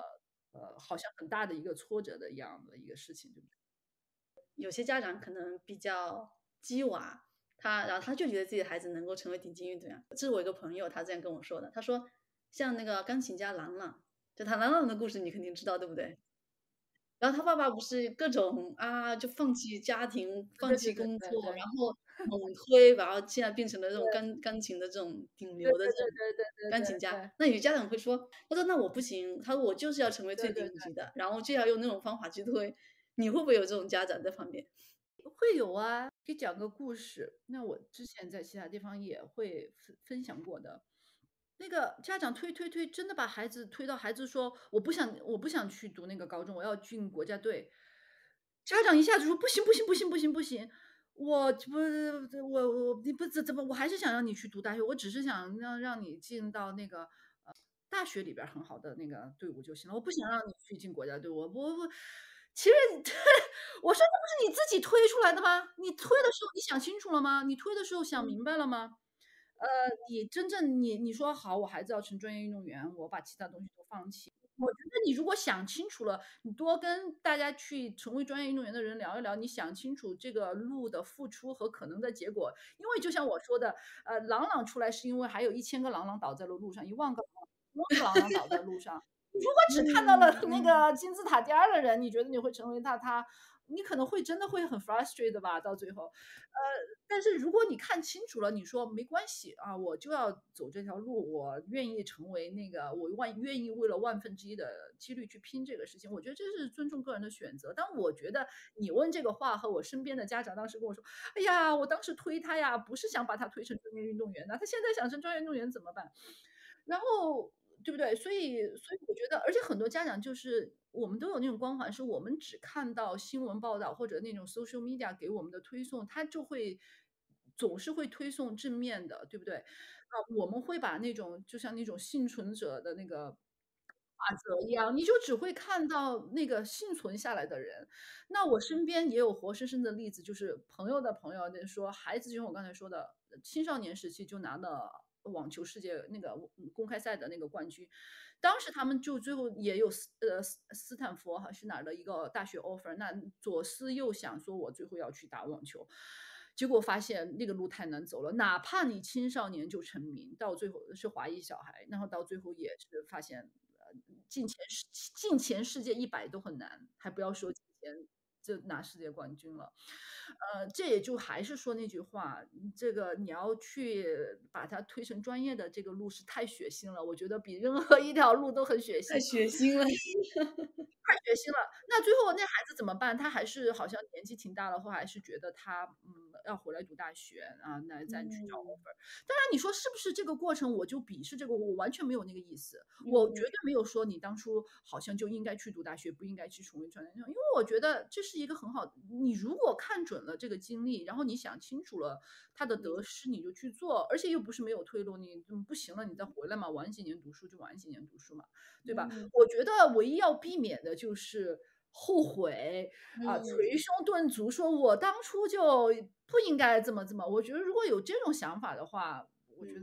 好像很大的一个挫折的一样的一个事情，对不对？有些家长可能比较鸡娃。然后他就觉得自己的孩子能够成为顶级运动员。这是我一个朋友，他这样跟我说的。他说，像那个钢琴家郎朗，就他郎朗的故事你肯定知道，对不对？然后他爸爸不是各种啊，就放弃家庭、放弃工作，对对对对，然后猛推，然后现在变成了这种钢琴的这种顶流的这种钢琴家。对对对对对对对对，那有家长会说，他说那我不行，他说我就是要成为最顶级的，对对对，然后就要用那种方法去推。你会不会有这种家长在旁边？会有啊，给讲个故事。那我之前在其他地方也会分享过的，那个家长推，真的把孩子推到孩子说我不想去读那个高中，我要进国家队。家长一下子说不行，我还是想让你去读大学，我只是想让你进到那个大学里边很好的那个队伍就行了，我不想让你去进国家队。我其实我说这不是你自己推出来的吗？你推的时候你想清楚了吗？你推的时候想明白了吗？你真正你说好我孩子要成专业运动员，我把其他东西都放弃。我觉得你如果想清楚了，你多跟大家去成为专业运动员的人聊一聊，你想清楚这个路的付出和可能的结果。因为就像我说的，郎朗出来是因为还有1000个郎朗倒在了路上，1万个郎朗倒在路上。如果只看到了那个金字塔第二的人，你觉得你会成为他，你可能会真的会很 frustrated 吧，到最后。但是如果你看清楚了，你说没关系啊，我就要走这条路，我愿意成为那个，我愿意为了1/1000的几率去拼这个事情，我觉得这是尊重个人的选择。但我觉得你问这个话和我身边的家长当时跟我说，哎呀，我当时推他呀，不是想把他推成专业运动员的，他现在想成专业运动员怎么办？然后。对不对？所以我觉得，而且很多家长就是我们都有那种光环，是我们只看到新闻报道或者那种 social media 给我们的推送，它就会总是会推送正面的，对不对？我们会把那种就像那种幸存者的那个法则一样，你就只会看到那个幸存下来的人。那我身边也有活生生的例子，就是朋友的朋友说，孩子就像我刚才说的，青少年时期就拿了网球世界那个公开赛的那个冠军，当时他们就最后也有斯坦福还是哪的一个大学 offer， 那左思右想说我最后要去打网球，结果发现那个路太难走了，哪怕你青少年就成名，到最后是华裔小孩，然后到最后也是发现进前世界100都很难，还不要说进前就拿世界冠军了。这也就还是说那句话，这个你要去把它推成专业的这个路是太血腥了，我觉得比任何一条路都很血腥，太血腥了太血腥了。那最后那孩子怎么办？他还是好像年纪挺大了，后还是觉得他要回来读大学啊，那再去找 offer。当然你说是不是这个过程我就鄙视这个，我完全没有那个意思，我绝对没有说你当初好像就应该去读大学，不应该去成为专业，因为我觉得这是一个很好，你如果看准了这个经历，然后你想清楚了他的得失，你就去做，而且又不是没有退路，你不行了你再回来嘛，晚几年读书就晚几年读书嘛，对吧？我觉得唯一要避免的就是后悔啊，捶胸顿足说我当初就不应该这么。我觉得如果有这种想法的话，我觉得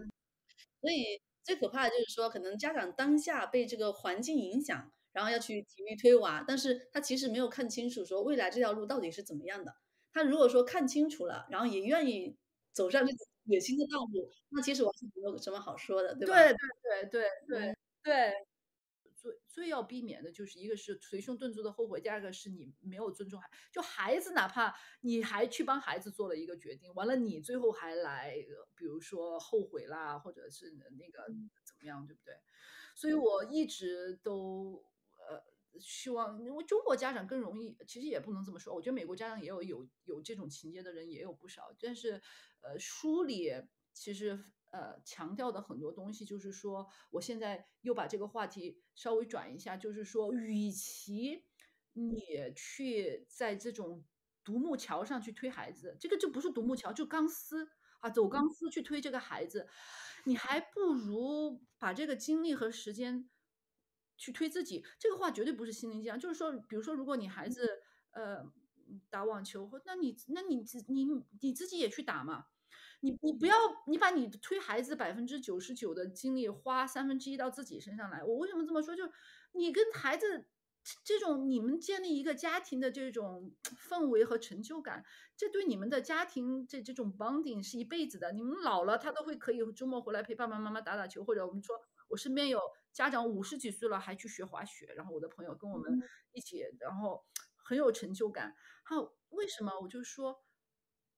所以最可怕的就是说，可能家长当下被这个环境影响，然后要去体育推娃，但是他其实没有看清楚说未来这条路到底是怎么样的。他如果说看清楚了，然后也愿意走上这个野心的道路，那其实我是没有什么好说的，对吧？对。最要避免的就是一个是捶胸顿足的后悔，第二个是你没有尊重孩子，哪怕你还去帮孩子做了一个决定，完了你最后还来比如说后悔啦，或者是那个怎么样，对不对？所以我一直都希望，因为中国家长更容易，其实也不能这么说，我觉得美国家长也有这种情节的人也有不少，但是书里其实强调的很多东西，就是说我现在又把这个话题稍微转一下，就是说与其你去在这种独木桥上去推孩子，这个就不是独木桥，就钢丝啊，走钢丝去推这个孩子，你还不如把这个精力和时间去推自己。这个话绝对不是心灵鸡汤，就是说比如说如果你孩子打网球，那你自己也去打嘛，你不要你把你推孩子99%的精力花1/3到自己身上来。我为什么这么说，就是你跟孩子这种你们建立一个家庭的这种氛围和成就感，这对你们的家庭这种 bonding 是一辈子的，你们老了他都会可以周末回来陪爸爸妈妈打打球，或者我们说我身边有家长50几岁了还去学滑雪，然后我的朋友跟我们一起，然后很有成就感。还有为什么我就说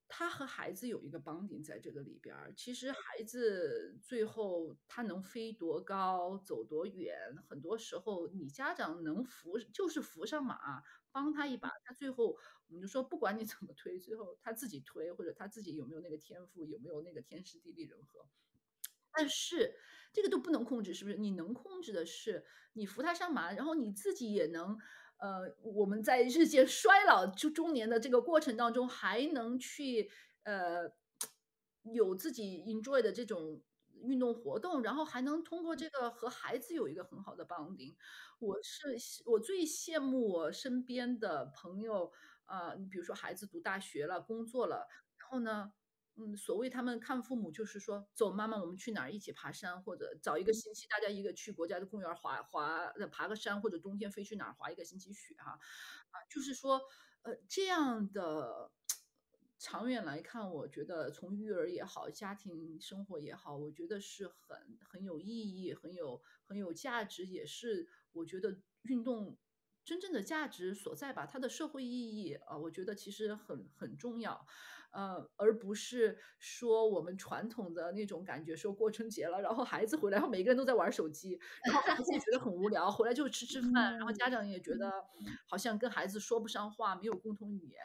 他和孩子有一个 bonding 在这个里边，其实孩子最后他能飞多高走多远，很多时候你家长能扶就是扶上马帮他一把，他最后我们就说不管你怎么推，最后他自己推，或者他自己有没有那个天赋，有没有那个天时地利人和。但是这个都不能控制，是不是？你能控制的是你扶他上马，然后你自己也能我们在日渐衰老就中年的这个过程当中，还能去有自己 enjoy 的这种运动活动，然后还能通过这个和孩子有一个很好的 bonding。 我最羡慕我身边的朋友比如说孩子读大学了工作了，然后呢所谓他们看父母就是说走妈妈我们去哪儿一起爬山，或者找一个星期大家一个去国家的公园爬个山，或者冬天飞去哪儿滑一个星期雪就是说这样的长远来看，我觉得从育儿也好家庭生活也好，我觉得是很有意义很有价值，也是我觉得运动真正的价值所在吧，它的社会意义我觉得其实很重要，而不是说我们传统的那种感觉，说过春节了，然后孩子回来，然后每个人都在玩手机，然后孩子也觉得很无聊，回来就吃饭，然后家长也觉得好像跟孩子说不上话，没有共同语言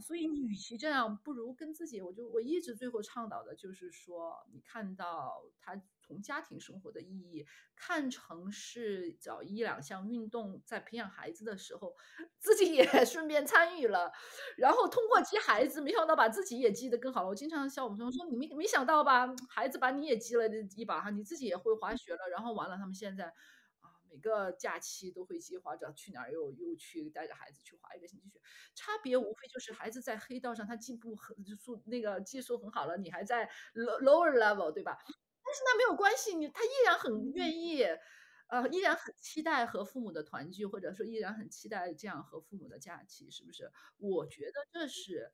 所以你与其这样，不如跟自己，我一直最后倡导的就是说，你看到他从家庭生活的意义看成是找1-2项运动，在培养孩子的时候自己也顺便参与了，然后通过激孩子，没想到把自己也激得更好了。我经常笑我们同学说，你没想到吧，孩子把你也激了一把你自己也会滑雪了，然后完了他们现在每个假期都会计划着去哪儿，又去带着孩子去滑一个星期雪，差别无非就是孩子在黑道上他进步那个技术很好了，你还在 lower level 对吧，但是那没有关系，他依然很愿意依然很期待和父母的团聚，或者说依然很期待这样和父母的假期，是不是？我觉得这是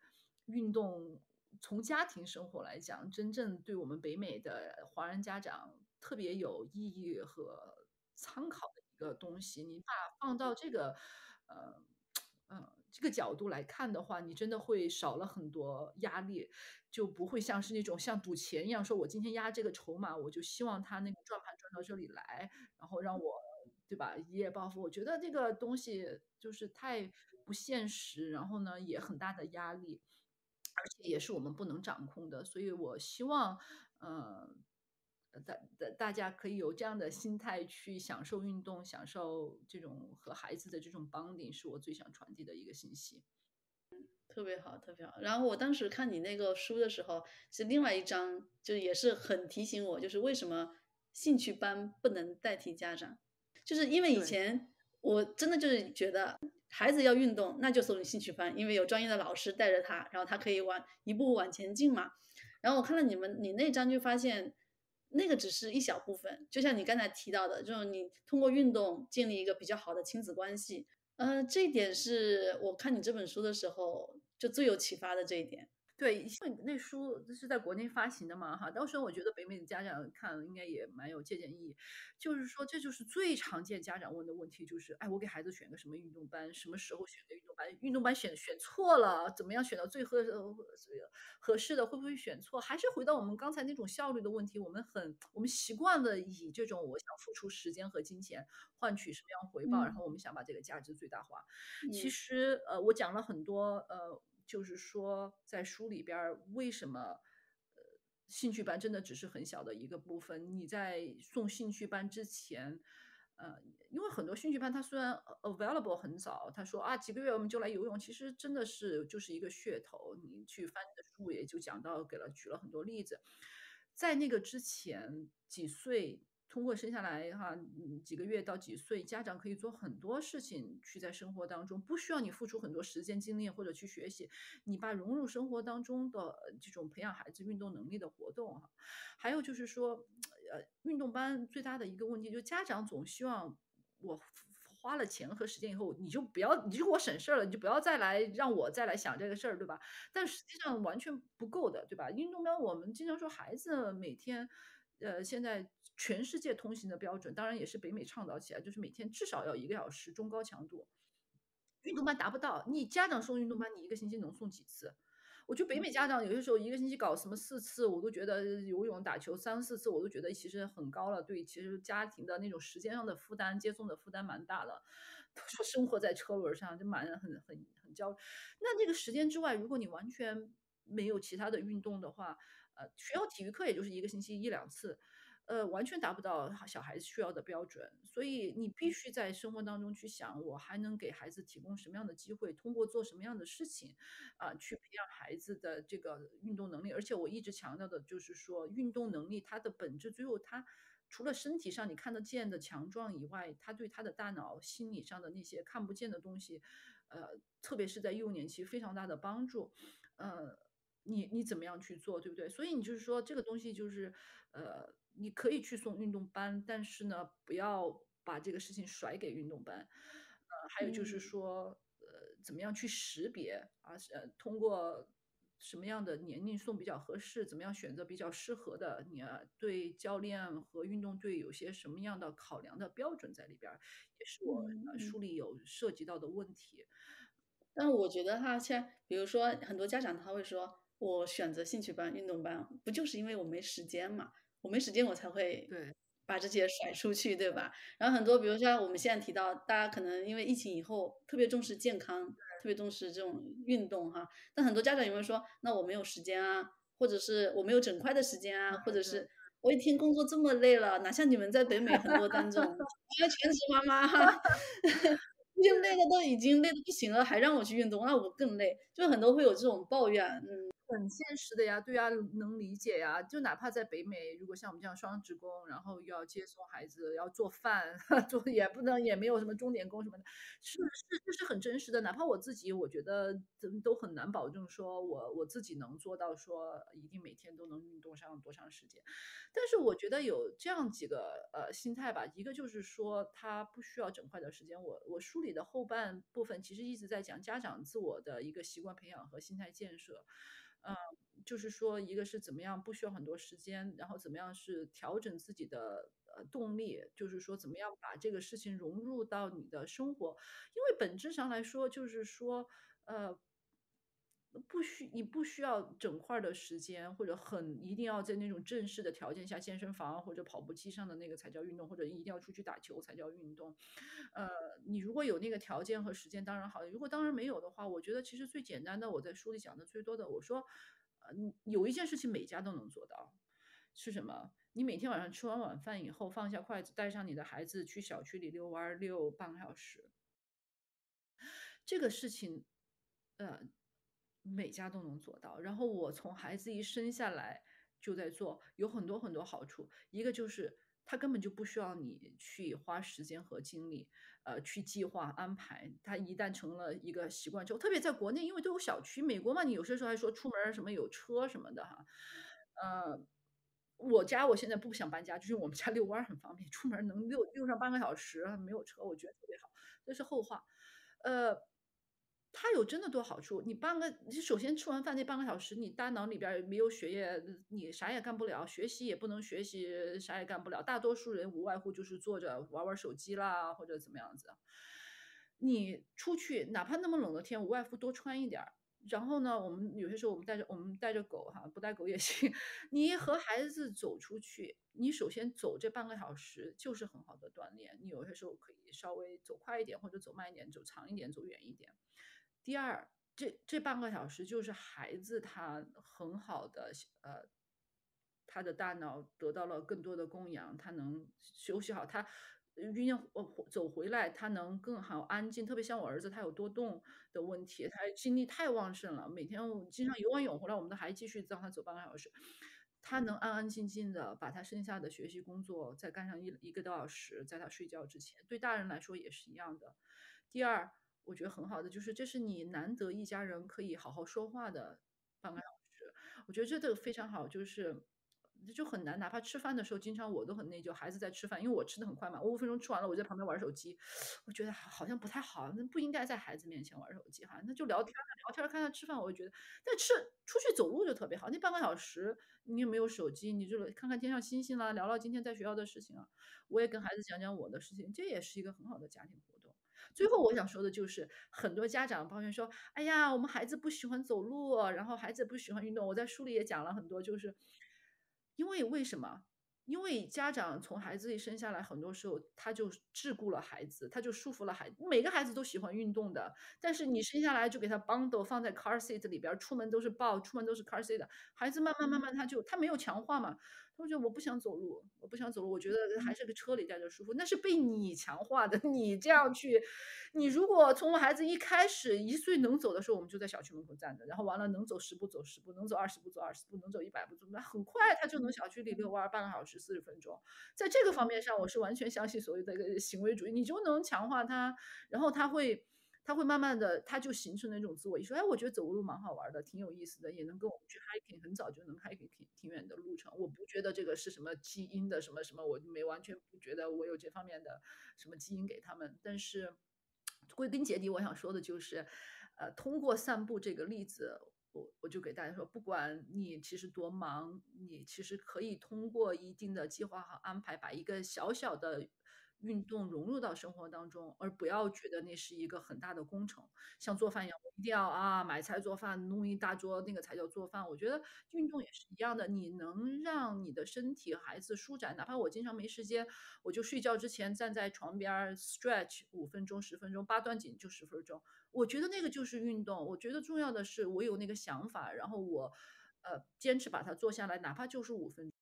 运动从家庭生活来讲真正对我们北美的华人家长特别有意义和参考的一个东西。你把放到这个这个角度来看的话，你真的会少了很多压力，就不会像是那种像赌钱一样，说我今天压这个筹码，我就希望他那个转盘转到这里来，然后让我对吧一夜暴富。我觉得这个东西就是太不现实，然后呢也很大的压力，而且也是我们不能掌控的。所以我希望大家可以有这样的心态去享受运动，享受这种和孩子的这种 bonding， 是我最想传递的一个信息。特别好，特别好。然后我当时看你那个书的时候，是另外一章，就也是很提醒我，就是为什么兴趣班不能代替家长，就是因为以前我真的就是觉得孩子要运动，那就送你兴趣班，因为有专业的老师带着他，然后他可以一步往前进嘛。然后我看了你那章，就发现那个只是一小部分，就像你刚才提到的，就是你通过运动建立一个比较好的亲子关系，这一点是我看你这本书的时候就最有启发的这一点。对，那书是在国内发行的嘛，哈，到时候我觉得北美的家长看了应该也蛮有借鉴意义。就是说，这就是最常见家长问的问题，就是哎，我给孩子选个什么运动班，什么时候选个运动班，运动班选错了，怎么样选到最合适的，会不会选错？还是回到我们刚才那种效率的问题，我们习惯了以这种我想付出时间和金钱换取什么样回报，然后我们想把这个价值最大化。其实我讲了很多就是说，在书里边为什么兴趣班真的只是很小的一个部分？你在送兴趣班之前，因为很多兴趣班它虽然 available 很早，他说啊几个月我们就来游泳，其实真的是就是一个噱头。你去翻你的书也就讲到，举了很多例子。在那个之前，几岁通过生下来哈几个月到几岁，家长可以做很多事情去在生活当中，不需要你付出很多时间精力或者去学习，你把融入生活当中的这种培养孩子运动能力的活动哈。还有就是说，运动班最大的一个问题就是家长总希望我花了钱和时间以后，你就给我省事了，你就不要让我再来想这个事儿，对吧？但实际上完全不够的，对吧？运动班我们经常说孩子每天。现在全世界通行的标准，当然也是北美倡导起来，就是每天至少要1个小时中高强度。运动班达不到，你家长送运动班，你一个星期能送几次？我觉得北美家长有些时候一个星期搞什么4次，我都觉得游泳、打球3、4次，我都觉得其实很高了。对，其实家庭的那种时间上的负担、接送的负担蛮大的。都说生活在车轮上，就很焦虑。那个时间之外，如果你完全没有其他的运动的话，学校体育课也就是一个星期1、2次，完全达不到小孩子需要的标准，所以你必须在生活当中去想，我还能给孩子提供什么样的机会，通过做什么样的事情，去培养孩子的这个运动能力。而且我一直强调的就是说，运动能力它的本质，最后它除了身体上你看得见的强壮以外，它对他的大脑、心理上的那些看不见的东西，特别是在幼年期非常大的帮助，你怎么样去做，对不对？所以你就是说这个东西就是，你可以去送运动班，但是呢，不要把这个事情甩给运动班。还有就是说，怎么样去识别啊？通过什么样的年龄送比较合适？怎么样选择比较适合的？你对教练和运动队有些什么样的考量的标准在里边？也是我书里有涉及到的问题。但我觉得哈，现在比如说很多家长他会说。我选择兴趣班、运动班，不就是因为我没时间嘛？我没时间，我才会把这些甩出去，对吧？然后很多，比如像我们现在提到，大家可能因为疫情以后特别重视健康，特别重视这种运动哈。但很多家长也会说，那我没有时间啊，或者是我没有整块的时间啊，或者是我一天工作这么累了，哪像你们在北美很多当中，因为全职妈妈哈。已经累得不行了，还让我去运动，那我更累。就很多会有这种抱怨，很现实的呀，对呀，能理解呀。就哪怕在北美，如果像我们这样双职工，然后又要接送孩子，要做饭，也不能，也没有什么钟点工什么的，这是很真实的。哪怕我自己，我觉得都很难保证说我自己能做到说一定每天都能运动上多长时间。但是我觉得有这样几个心态吧，一个就是说他不需要整块的时间。我梳理的后半部分其实一直在讲家长自我的一个习惯培养和心态建设。就是说一个是怎么样不需要很多时间，然后怎么样是调整自己的动力，就是说怎么样把这个事情融入到你的生活。因为本质上来说就是说你不需要整块的时间，或者一定要在那种正式的条件下，健身房或者跑步机上的那个才叫运动，或者一定要出去打球才叫运动。你如果有那个条件和时间当然好，如果当然没有的话，我觉得其实最简单的，我在书里讲的最多的，我说有一件事情每家都能做到是什么？你每天晚上吃完晚饭以后，放下筷子，带上你的孩子去小区里遛弯，遛半个小时。这个事情每家都能做到，然后我从孩子一生下来就在做，有很多很多好处。一个就是他根本就不需要你去花时间和精力，去计划安排。他一旦成了一个习惯之后，特别在国内，因为都有小区，美国嘛，你有些时候还说出门什么有车什么的哈。我现在不想搬家，就是我们家遛弯很方便，出门能遛上半个小时，没有车，我觉得特别好，这是后话。它有真的多好处。你首先吃完饭那半个小时，你大脑里边没有血液，你啥也干不了，学习也不能学习，啥也干不了。大多数人无外乎就是坐着玩玩手机啦，或者怎么样子。你出去，哪怕那么冷的天，无外乎多穿一点儿。然后呢，我们带着狗哈，不带狗也行。你和孩子走出去，你首先走这半个小时就是很好的锻炼。你有些时候可以稍微走快一点，或者走慢一点，走长一点，走远一点。第二，这半个小时就是孩子他很好的他的大脑得到了更多的供氧，他能休息好，他运动走回来，他能更好安静。特别像我儿子，他有多动的问题，他精力太旺盛了，每天我经常游完泳回来，我们都还继续让他走半个小时，他能安安静静的把他剩下的学习工作再干上一个多小时，在他睡觉之前。对大人来说也是一样的。第二，我觉得很好的就是这是你难得一家人可以好好说话的半个小时，我觉得这个非常好，就很难。哪怕吃饭的时候，经常我都很内疚，孩子在吃饭，因为我吃的很快嘛，我5分钟吃完了，我在旁边玩手机，我觉得好像不太好，那不应该在孩子面前玩手机哈，那就聊天看他吃饭，我就觉得，但出去走路就特别好，那半个小时你也没有手机，你就看看天上星星啦，聊聊今天在学校的事情啊，我也跟孩子讲讲我的事情，这也是一个很好的家庭活动。最后我想说的就是，很多家长抱怨说：“哎呀，我们孩子不喜欢走路，然后孩子不喜欢运动。”我在书里也讲了很多，就是因为什么？因为家长从孩子一生下来，很多时候他就桎梏了孩子，他就束缚了孩子。每个孩子都喜欢运动的，但是你生下来就给他 bundle 放在 car seat 里边，出门都是抱，出门都是 car seat 的。孩子慢慢他没有强化嘛，他觉得我不想走路，我觉得还是个车里待着舒服。那是被你强化的，你这样去，你如果从孩子一开始1岁能走的时候，我们就在小区门口站着，然后完了能走10步走10步，能走20步走20步，能走100步走，那很快他就能小区里遛弯半个小时。40分钟，在这个方面上，我是完全相信所谓的行为主义，你就能强化他，然后他会慢慢的，他就形成那种自我意识。哎，我觉得走路蛮好玩的，挺有意思的，也能跟我们去 hiking， 很早就能 hiking 挺远的路程。我不觉得这个是什么基因的什么什么，我没完全不觉得我有这方面的什么基因给他们。但是归根结底，我想说的就是，通过散步这个例子。我就给大家说，不管你其实多忙，你其实可以通过一定的计划和安排，把一个小小的运动融入到生活当中，而不要觉得那是一个很大的工程，像做饭一样，我一定要买菜做饭，弄一大桌，那个才叫做饭。我觉得运动也是一样的，你能让你的身体孩子舒展，哪怕我经常没时间，我就睡觉之前站在床边 stretch 5分钟10分钟，八段锦就10分钟，我觉得那个就是运动。我觉得重要的是我有那个想法，然后我坚持把它做下来，哪怕就是5分钟。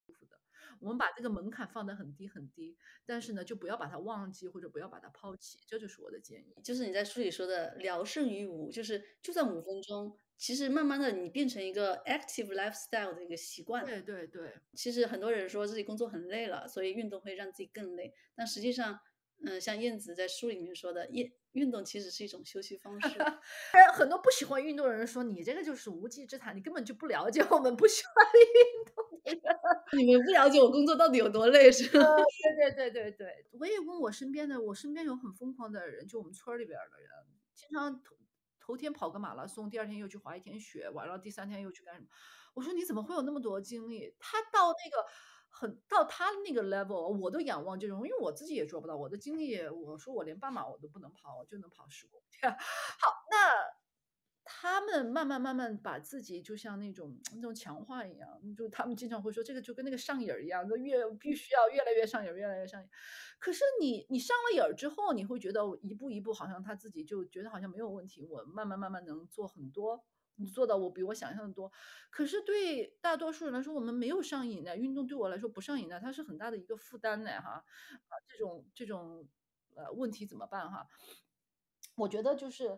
我们把这个门槛放得很低很低，但是呢，就不要把它忘记或者不要把它抛弃，这就是我的建议。就是你在书里说的聊胜于无，就是就算5分钟，其实慢慢的你变成一个 active lifestyle 的一个习惯。对对对。其实很多人说自己工作很累了，所以运动会让自己更累，但实际上像燕子在书里面说的，运动其实是一种休息方式。很多不喜欢运动的人说，你这个就是无稽之谈，你根本就不了解我们不喜欢运动。你们不了解我工作到底有多累，是吧？对，我也问我身边有很疯狂的人，就我们村里边的人，经常头天跑个马拉松，第二天又去滑一天雪，完了第三天又去干什么。我说你怎么会有那么多精力？他到他那个 level， 我都仰望这种，因为我自己也做不到，我的精力，我说我连半马我都不能跑，我就能跑10公里。好，那他们慢慢把自己就像那种强化一样，就他们经常会说这个就跟那个上瘾一样，必须要越来越上瘾，越来越上瘾。可是你上了瘾之后，你会觉得一步一步好像他自己就觉得好像没有问题，我慢慢能做很多。你做到我比我想象的多，可是对大多数人来说，我们没有上瘾的运动，对我来说不上瘾的，它是很大的一个负担的哈。这种问题怎么办哈？我觉得就是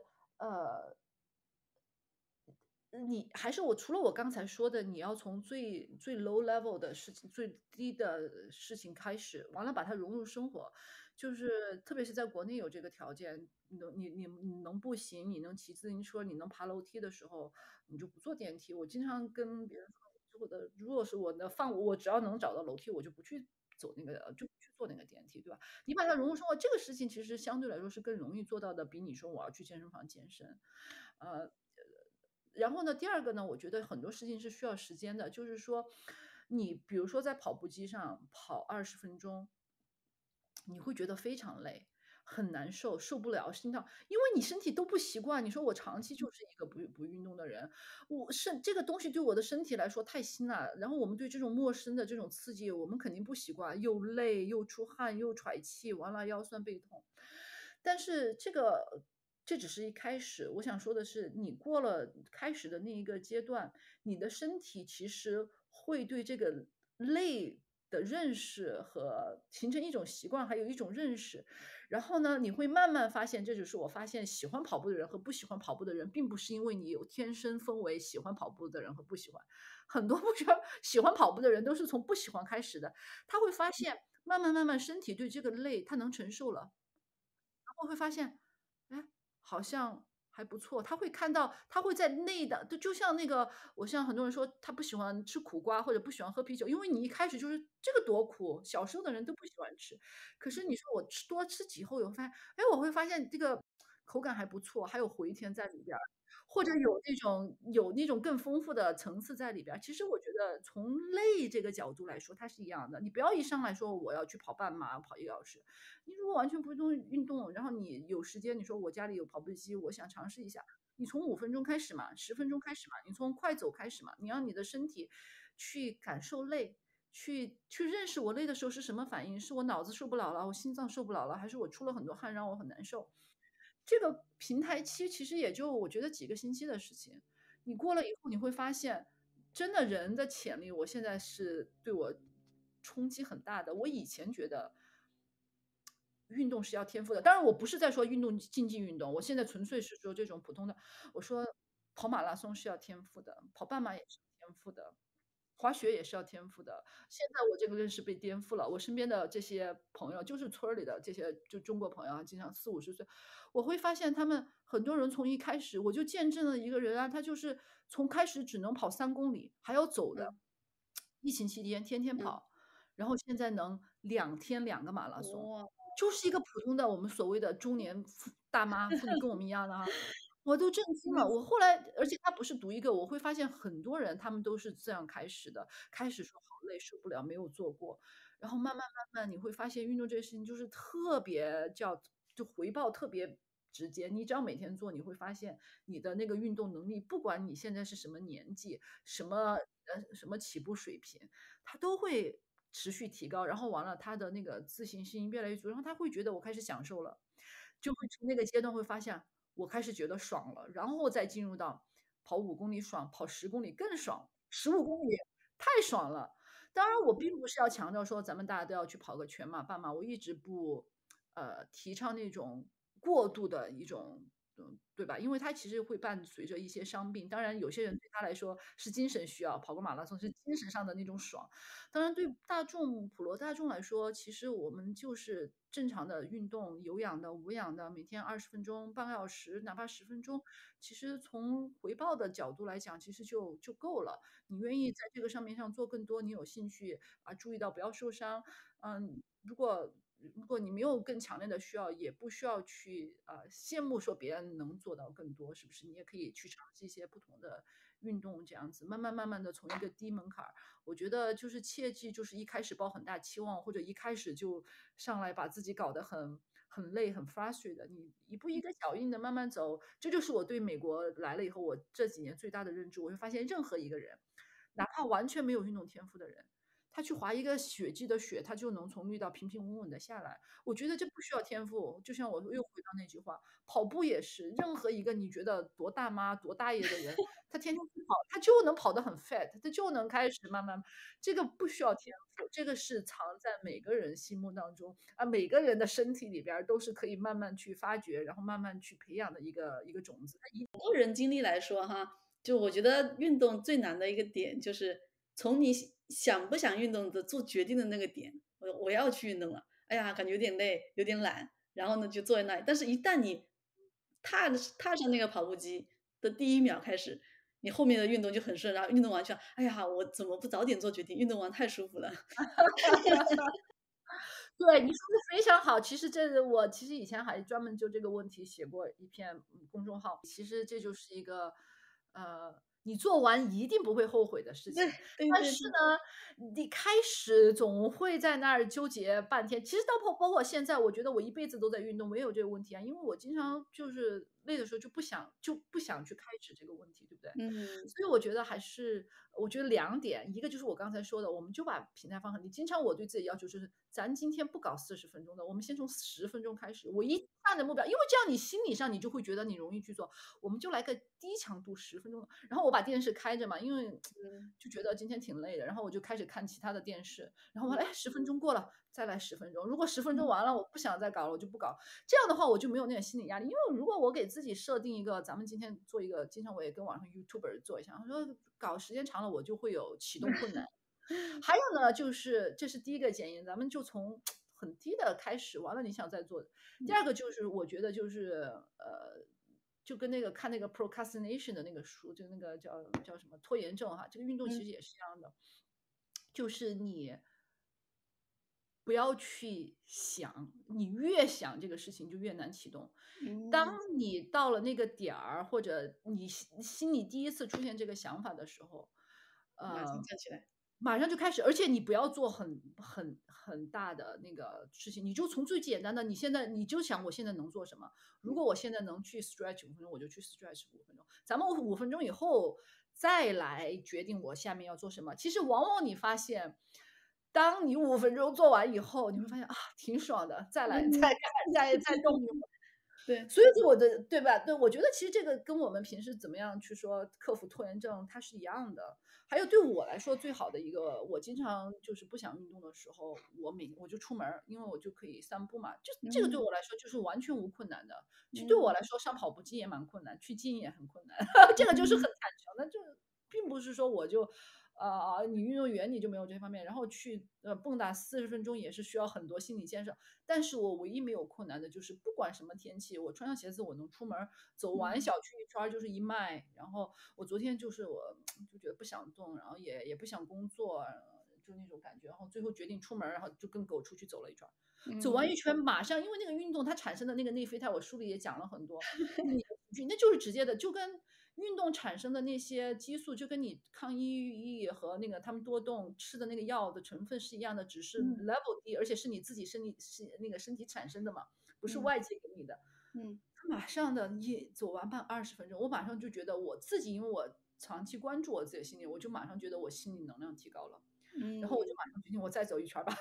你还是除了我刚才说的，你要从最 low level 的事情、最低的事情开始，完了把它融入生活。就是特别是在国内有这个条件，你能步行，你能骑自行车，你能爬楼梯的时候，你就不坐电梯。我经常跟别人说，如果是我只要能找到楼梯，我就不去走那个就去坐那个电梯，对吧？你把它融入生活，这个事情其实相对来说是更容易做到的，比你说我要去健身房健身。然后呢，第二个呢，我觉得很多事情是需要时间的，就是说你比如说在跑步机上跑20分钟，你会觉得非常累，很难受，受不了，心跳，因为你身体都不习惯。你说我长期就是一个不运动的人，这个东西对我的身体来说太新了。然后我们对这种陌生的这种刺激，我们肯定不习惯，又累又出汗又喘气，完了腰酸背痛。但是这只是一开始。我想说的是，你过了开始的那一个阶段，你的身体其实会对这个累的认识和形成一种习惯，还有一种认识。然后呢，你会慢慢发现，这就是我发现喜欢跑步的人和不喜欢跑步的人，并不是因为你有天生分为喜欢跑步的人和不喜欢。很多喜欢跑步的人都是从不喜欢开始的，他会发现慢慢身体对这个累他能承受了，然后会发现哎好像还不错。他会看到，他会在内的，就像那个，我像很多人说他不喜欢吃苦瓜或者不喜欢喝啤酒，因为你一开始就是这个多苦，小时候的人都不喜欢吃。可是你说我多吃几口，我会发现这个口感还不错，还有回甜在里边，或者有那种更丰富的层次在里边。其实我觉得从累这个角度来说，它是一样的。你不要一上来说我要去跑半马，跑1个小时。你如果完全不运动，然后你有时间，你说我家里有跑步机，我想尝试一下。你从5分钟开始嘛，10分钟开始嘛，你从快走开始嘛，你让你的身体去感受累。去认识我累的时候是什么反应，是我脑子受不了了，我心脏受不了了，还是我出了很多汗让我很难受。这个平台期其实也就我觉得几个星期的事情，你过了以后你会发现，真的人的潜力，我现在是对我冲击很大的。我以前觉得运动是要天赋的，当然我不是在说运动竞技运动，我现在纯粹是说这种普通的。我说跑马拉松是要天赋的，跑半马也是天赋的，滑雪也是要天赋的。现在我这个认识被颠覆了。我身边的这些朋友，就是村里的这些就中国朋友啊，经常40、50岁，我会发现他们很多人从一开始，我就见证了一个人啊，他就是从开始只能跑3公里，还要走的，疫情期间天天跑，然后现在能2天2个马拉松，就是一个普通的我们所谓的中年大妈妇女，跟我们一样的哈。我都震惊了。我后来，而且他不是读一个，我会发现很多人他们都是这样开始的。开始说好累，受不了，没有做过，然后慢慢你会发现运动这个事情就是特别就回报特别直接。你只要每天做，你会发现你的那个运动能力，不管你现在是什么年纪，什么起步水平，它都会持续提高。然后完了，他的那个自信心越来越足，然后他会觉得我开始享受了，就会从那个阶段会发现。我开始觉得爽了，然后再进入到跑5公里爽，跑10公里更爽，15公里太爽了。当然，我并不是要强调说咱们大家都要去跑个全马、半马，我一直不提倡那种过度的一种，对吧？因为它其实会伴随着一些伤病。当然，有些人对他来说是精神需要，跑个马拉松是精神上的那种爽。当然，对普罗大众来说，其实我们就是正常的运动，有氧的、无氧的，每天20分钟、半个小时，哪怕10分钟，其实从回报的角度来讲，其实就够了。你愿意在这个上面做更多，你有兴趣啊，注意到不要受伤。如果你没有更强烈的需要，也不需要去羡慕说别人能做到更多，是不是？你也可以去尝试一些不同的运动，这样子慢慢的从一个低门槛。我觉得就是切记，就是一开始抱很大期望，或者一开始就上来把自己搞得很累、很 frustrated 的，你一步一个脚印的慢慢走，这就是我对美国来了以后我这几年最大的认知。我会发现，任何一个人，哪怕完全没有运动天赋的人，他去滑一个雪季的雪，他就能从绿道平平稳稳的下来。我觉得这不需要天赋。就像我又回到那句话，跑步也是，任何一个你觉得多大妈、多大爷的人，他天天跑，他就能跑得很 fat， 他就能开始慢慢。这个不需要天赋，这个是藏在每个人心目当中啊，每个人的身体里边都是可以慢慢去发掘，然后慢慢去培养的一个种子。以个人经历来说哈，就我觉得运动最难的一个点就是从你想不想运动的做决定的那个点，我要去运动了，哎呀，感觉有点累，有点懒，然后呢就坐在那里。但是，一旦你踏上那个跑步机的第一秒开始，你后面的运动就很顺。然后运动完去了，哎呀，我怎么不早点做决定？运动完太舒服了。对，你说的非常好。其实这我其实以前还专门就这个问题写过一篇公众号。其实这就是一个你做完一定不会后悔的事情，但是呢你开始总会在那儿纠结半天。其实到包括现在，我觉得我一辈子都在运动，我也有这个问题啊，因为我经常就是累的时候就不想去开始这个问题，对不对？所以我觉得还是，我觉得两点，一个就是我刚才说的，我们就把平台放很低。经常我对自己要求就是，咱今天不搞40分钟的，我们先从10分钟开始。我一旦的目标，因为这样你心理上你就会觉得你容易去做。我们就来个低强度10分钟，然后我把电视开着嘛，因为就觉得今天挺累的，然后我就开始看其他的电视，然后我来10分钟过了，再来10分钟。如果10分钟完了，我不想再搞了，我就不搞。这样的话，我就没有那种心理压力。因为如果我给自己设定一个，咱们今天做一个，经常我也跟网上 YouTuber 做一下，他说搞时间长了我就会有启动困难。还有呢，就是这是第一个建议，咱们就从很低的开始，完了你想再做。第二个就是我觉得就是就跟那个看那个 procrastination 的那个书，就那个叫什么拖延症哈，这个运动其实也是一样的，就是你不要去想，你越想这个事情就越难启动。当你到了那个点儿，或者你心里第一次出现这个想法的时候，马上站起来，马上就开始。而且你不要做很大的那个事情，你就从最简单的，你现在你就想我现在能做什么。如果我现在能去 stretch 5分钟，我就去 stretch 5分钟，咱们5分钟以后再来决定我下面要做什么。其实往往你发现，当你5分钟做完以后，你会发现啊，挺爽的，再来再动一会儿。对，所以我的对吧？对，我觉得其实这个跟我们平时怎么样去说克服拖延症，它是一样的。还有对我来说最好的一个，我经常就是不想运动的时候，我就出门，因为我就可以散步嘛。就这个对我来说就是完全无困难的。就对我来说，上跑步机也蛮困难，去gym也很困难。这个就是很坦诚的，就并不是说我就。你运动员你就没有这方面，然后去蹦跶40分钟也是需要很多心理建设。但是我唯一没有困难的就是不管什么天气，我穿上鞋子我能出门走完小区一圈就是一迈。然后我昨天就是我就觉得不想动，然后也不想工作，就那种感觉，然后最后决定出门，然后就跟狗出去走了一圈。走完一圈马上，因为那个运动它产生的那个内啡肽，我书里也讲了很多，那就是直接的，就跟运动产生的那些激素，就跟你抗抑郁和那个他们多动吃的那个药的成分是一样的，只是 level 低，而且是你自己身体产生的嘛，不是外界给你的。马上的一走完半20分钟，我马上就觉得我自己，因为我长期关注我自己的心理，我就马上觉得我心理能量提高了。然后我就马上决定我再走一圈吧。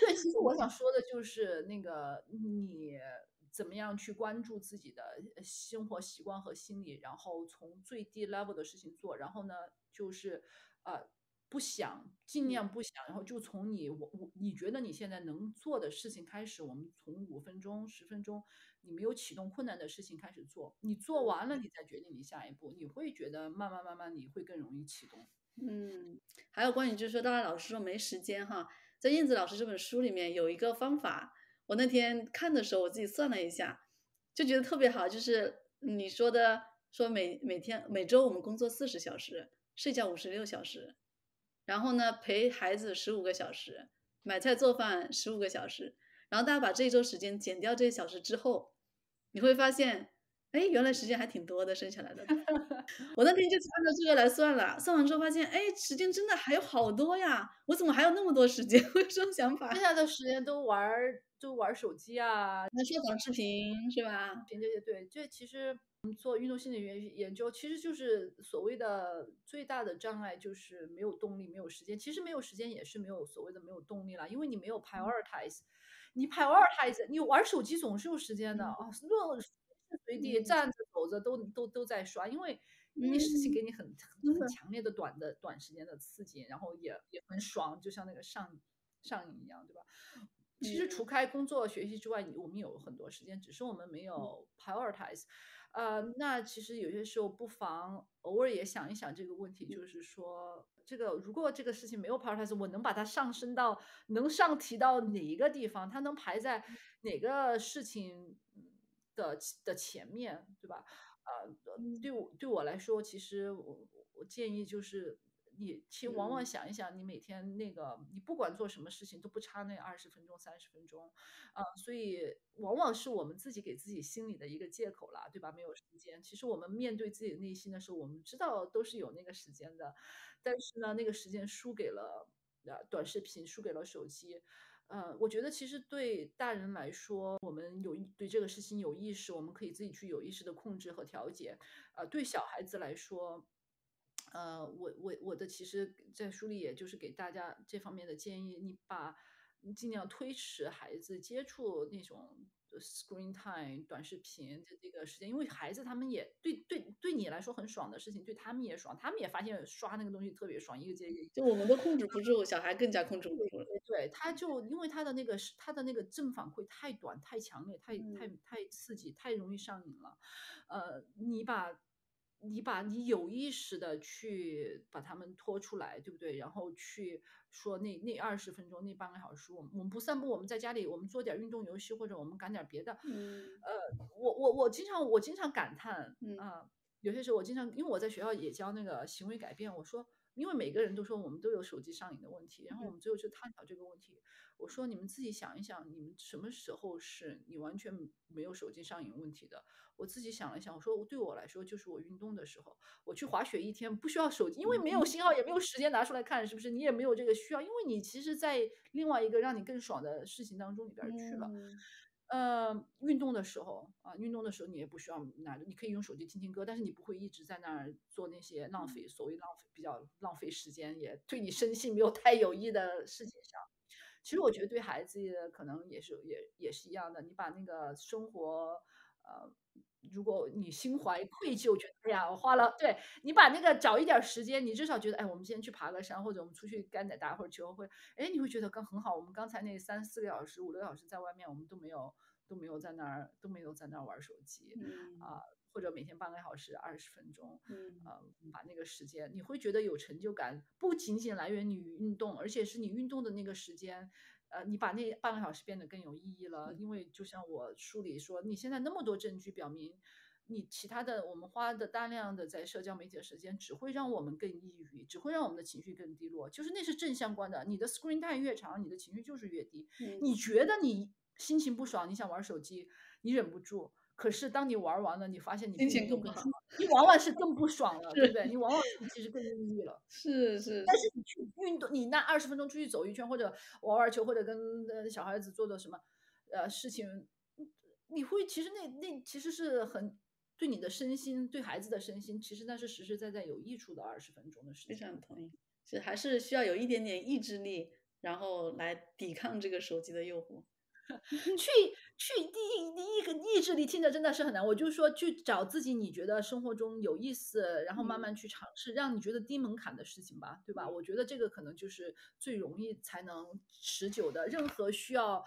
对，其实我想说的就是那个你怎么样去关注自己的生活习惯和心理，然后从最低 level 的事情做。然后呢就是不想，尽量不想，然后就从你觉得你现在能做的事情开始。我们从5分钟10分钟你没有启动困难的事情开始做，你做完了你再决定你下一步，你会觉得慢慢你会更容易启动。还有关于就是说大家老是说没时间哈，在燕子老师这本书里面有一个方法，我那天看的时候我自己算了一下就觉得特别好，就是你说的说每周我们工作40小时，睡觉56小时，然后呢陪孩子15个小时，买菜做饭15个小时，然后大家把这一周时间减掉这些小时之后，你会发现哎，原来时间还挺多的，剩下来的。我那天就按照这个来算了，算完之后发现，哎，时间真的还有好多呀！我怎么还有那么多时间？我有这种想法。剩下的时间都玩手机啊，那刷短视频是吧？这些对，这其实做运动心理研究，其实就是所谓的最大的障碍就是没有动力，没有时间。其实没有时间也是没有所谓的没有动力啦，因为你没有 prioritize，你 prioritize， 你玩手机总是有时间的啊。随地站着走着都在刷，因为那事情给你很强烈的短时间的刺激，然后也很爽，就像那个上瘾一样，对吧？其实除开工作学习之外，我们有很多时间，只是我们没有 prioritize。那其实有些时候不妨偶尔也想一想这个问题，就是说这个如果这个事情没有 prioritize， 我能把它上升到能上提到哪一个地方，它能排在哪个事情的前面，对吧？对我来说，其实我建议就是你其实往往想一想，你每天那个你不管做什么事情都不差那20分钟、30分钟，所以往往是我们自己给自己心里的一个借口啦，对吧？没有时间。其实我们面对自己的内心的时候，我们知道都是有那个时间的，但是呢，那个时间输给了短视频，输给了手机。我觉得其实对大人来说，我们对这个事情有意识，我们可以自己去有意识的控制和调节。对小孩子来说，我的其实在书里也就是给大家这方面的建议，你尽量推迟孩子接触那种 screen time 短视频的这个时间，因为孩子他们也对你来说很爽的事情，对他们也爽，他们也发现刷那个东西特别爽，一个接一个。就我们都控制不住，小孩更加控制不住了。对，他就因为他的那个正反馈太短、太强烈、太刺激、太容易上瘾了。你有意识的去把他们拖出来，对不对？然后去说那20分钟、那半个小时，我们不散步，我们在家里，我们做点运动、游戏，或者我们干点别的。我经常感叹啊，有些时候我经常，因为我在学校也教那个行为改变，我说，因为每个人都说我们都有手机上瘾的问题，然后我们最后就探讨这个问题。我说你们自己想一想，你们什么时候是你完全没有手机上瘾问题的？我自己想了一想，我说对我来说就是我运动的时候，我去滑雪一天不需要手机，因为没有信号也没有时间拿出来看，是不是？你也没有这个需要，因为你其实在另外一个让你更爽的事情当中里边去了。运动的时候你也不需要拿着，你可以用手机听听歌，但是你不会一直在那儿做那些所谓比较浪费时间，也对你身心没有太有益的事情上。其实我觉得对孩子可能也是一样的，你把那个生活如果你心怀愧疚，觉得哎呀我花了，对，你把那个找一点时间，你至少觉得哎，我们今天去爬个山，或者我们出去干点打会儿球，会哎你会觉得很好。我们刚才那3、4个小时、5、6小时在外面，我们都没有在那儿玩手机或者每天半个小时、20分钟，把那个时间，你会觉得有成就感，不仅仅来源于运动，而且是你运动的那个时间。你把那半个小时变得更有意义了，因为就像我书里说，你现在那么多证据表明，你其他的我们花的大量的在社交媒体的时间，只会让我们更抑郁，只会让我们的情绪更低落，就是那是正相关的。你的 screen time 越长，你的情绪就是越低。你觉得你心情不爽，你想玩手机，你忍不住。可是当你玩完了，你发现你心情更不好，你往往是更不爽了，对不对？你往往其实更抑郁了。是。但是你去运动，你那20分钟出去走一圈，或者玩玩球，或者跟小孩子做做什么事情，你会其实那其实是很对你的身心，对孩子的身心，其实那是实实在在有益处的20分钟的事情。非常同意，是还是需要有一点点意志力，然后来抵抗这个手机的诱惑。去意志力听着真的是很难，我就说去找自己你觉得生活中有意思，然后慢慢去尝试让你觉得低门槛的事情吧，对吧？我觉得这个可能就是最容易才能持久的。任何需要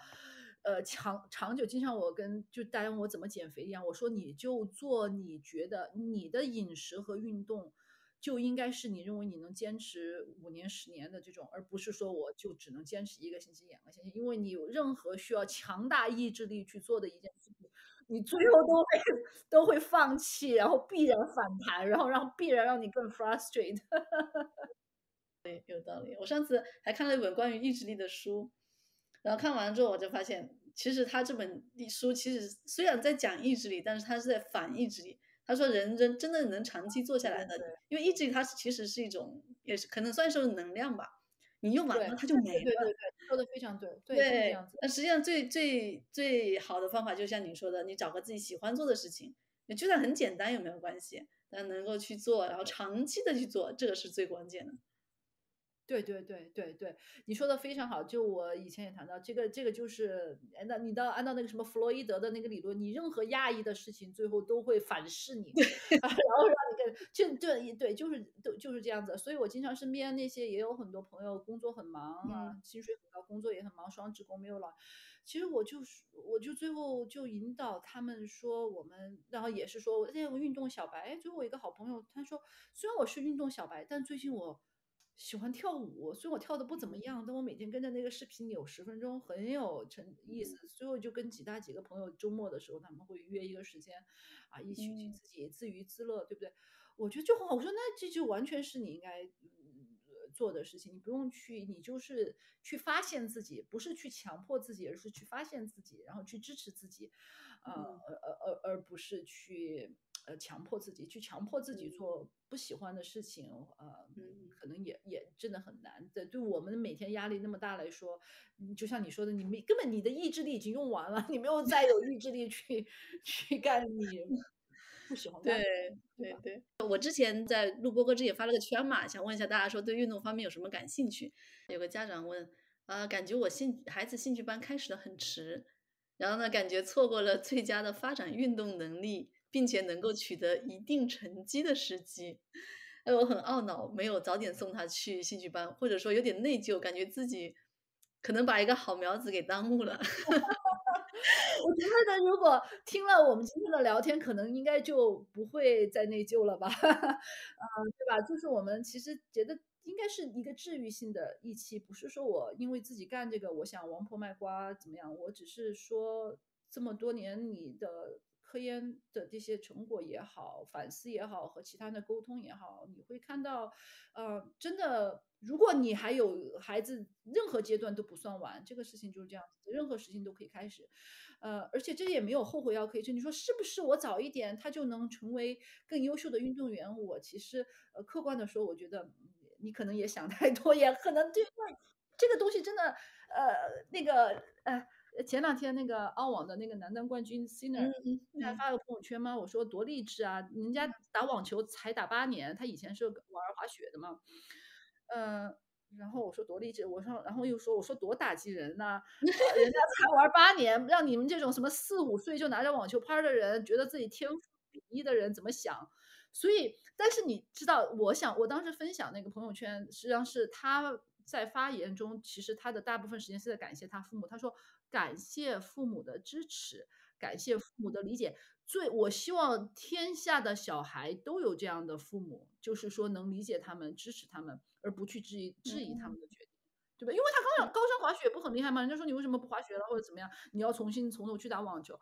长久，经常我跟就大家问我怎么减肥一样，我说你就做你觉得你的饮食和运动就应该是你认为你能坚持5年10年的这种，而不是说我就只能坚持1个星期、2个星期，因为你有任何需要强大意志力去做的一件事情，你最后都会放弃，然后必然反弹，然后必然让你更 frustrate。 对，有道理。我上次还看了一本关于意志力的书，然后看完之后我就发现，其实他这本书其实虽然在讲意志力，但是他是在反意志力。他说人真的能长期做下来的，因为意志力它其实是一种，也是可能算是能量吧，你用完了它就没了。对，说的非常对。对，那实际上最好的方法就像你说的，你找个自己喜欢做的事情，你就算很简单也没有关系，但能够去做，然后长期的去做，这个是最关键的。对，你说的非常好。就我以前也谈到这个就是你按照那个什么弗洛伊德的那个理论，你任何压抑的事情最后都会反噬你，然后让你对，就是这样子。所以我经常身边那些也有很多朋友工作很忙啊，薪水很高，工作也很忙，双职工没有了。其实我就最后就引导他们说，我们然后也是说我这个运动小白。最后我一个好朋友他说，虽然我是运动小白，但最近我喜欢跳舞，虽然我跳的不怎么样，但我每天跟着那个视频扭10分钟，很有意思。所以我就跟几个朋友周末的时候，他们会约一个时间啊，一起去自己自娱自乐，对不对？我觉得就很好。我说那这就完全是你应该做的事情，你不用去，你就是去发现自己，不是去强迫自己，而是去发现自己，然后去支持自己，而不是去强迫自己，去强迫自己做不喜欢的事情，可能也真的很难。对我们每天压力那么大来说，就像你说的，你根本你的意志力已经用完了，你没有再有意志力去干你不喜欢。对，我之前在录播客之前发了个圈嘛，想问一下大家说对运动方面有什么感兴趣。有个家长问，感觉我孩子兴趣班开始的很迟，然后呢感觉错过了最佳的发展运动能力并且能够取得一定成绩的时机。我很懊恼没有早点送他去兴趣班，或者说有点内疚，感觉自己可能把一个好苗子给耽误了。我觉得如果听了我们今天的聊天，可能应该就不会再内疚了吧。对吧，就是我们其实觉得应该是一个治愈性的一期，不是说我因为自己干这个我想王婆卖瓜怎么样，我只是说这么多年你的科研的这些成果也好，反思也好，和其他的沟通也好，你会看到真的如果你还有孩子，任何阶段都不算晚，这个事情就是这样子，任何事情都可以开始，而且这也没有后悔药可以吃。你说是不是我早一点他就能成为更优秀的运动员？我其实客观的说，我觉得你可能也想太多，也可能对这个东西真的前两天那个澳网的那个男单冠军 Sinner 还发了朋友圈吗？我说多励志啊，人家打网球才打8年，他以前是玩滑雪的嘛，然后我说多励志，我说然后又说我说多打击人呐，人家才玩8年，让你们这种什么4、5岁就拿着网球拍的人，觉得自己天赋比一的人怎么想？所以，但是你知道，我当时分享那个朋友圈，实际上是他在发言中，其实他的大部分时间是在感谢他父母，他说感谢父母的支持，感谢父母的理解。我希望天下的小孩都有这样的父母，就是说能理解他们，支持他们，而不去质疑他们的决定，对吧？因为他高山滑雪不很厉害吗？人家说你为什么不滑雪了或者怎么样，你要重新从头去打网球。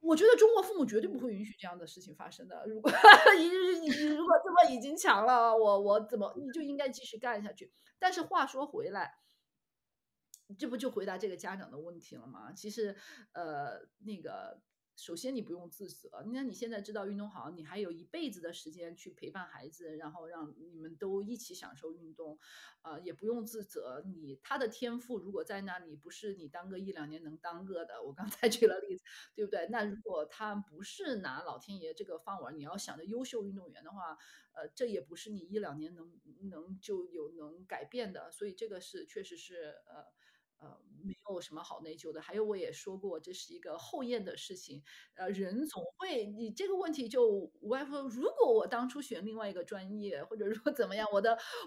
我觉得中国父母绝对不会允许这样的事情发生的。如果这么已经强了，我怎么你就应该继续干下去。但是话说回来，这不就回答这个家长的问题了吗？其实首先你不用自责，那你现在知道运动好，你还有一辈子的时间去陪伴孩子，然后让你们都一起享受运动，也不用自责。他的天赋如果在那里，不是你当个1-2年能当个的，我刚才举了例子，对不对？那如果他不是拿老天爷这个饭碗，你要想着优秀运动员的话，这也不是你1-2年能就有能改变的，所以这个是确实是没有什么好内疚的。还有我也说过，这是一个后验的事情，人总会，你这个问题就无外乎如果我当初选另外一个专业，或者说怎么样，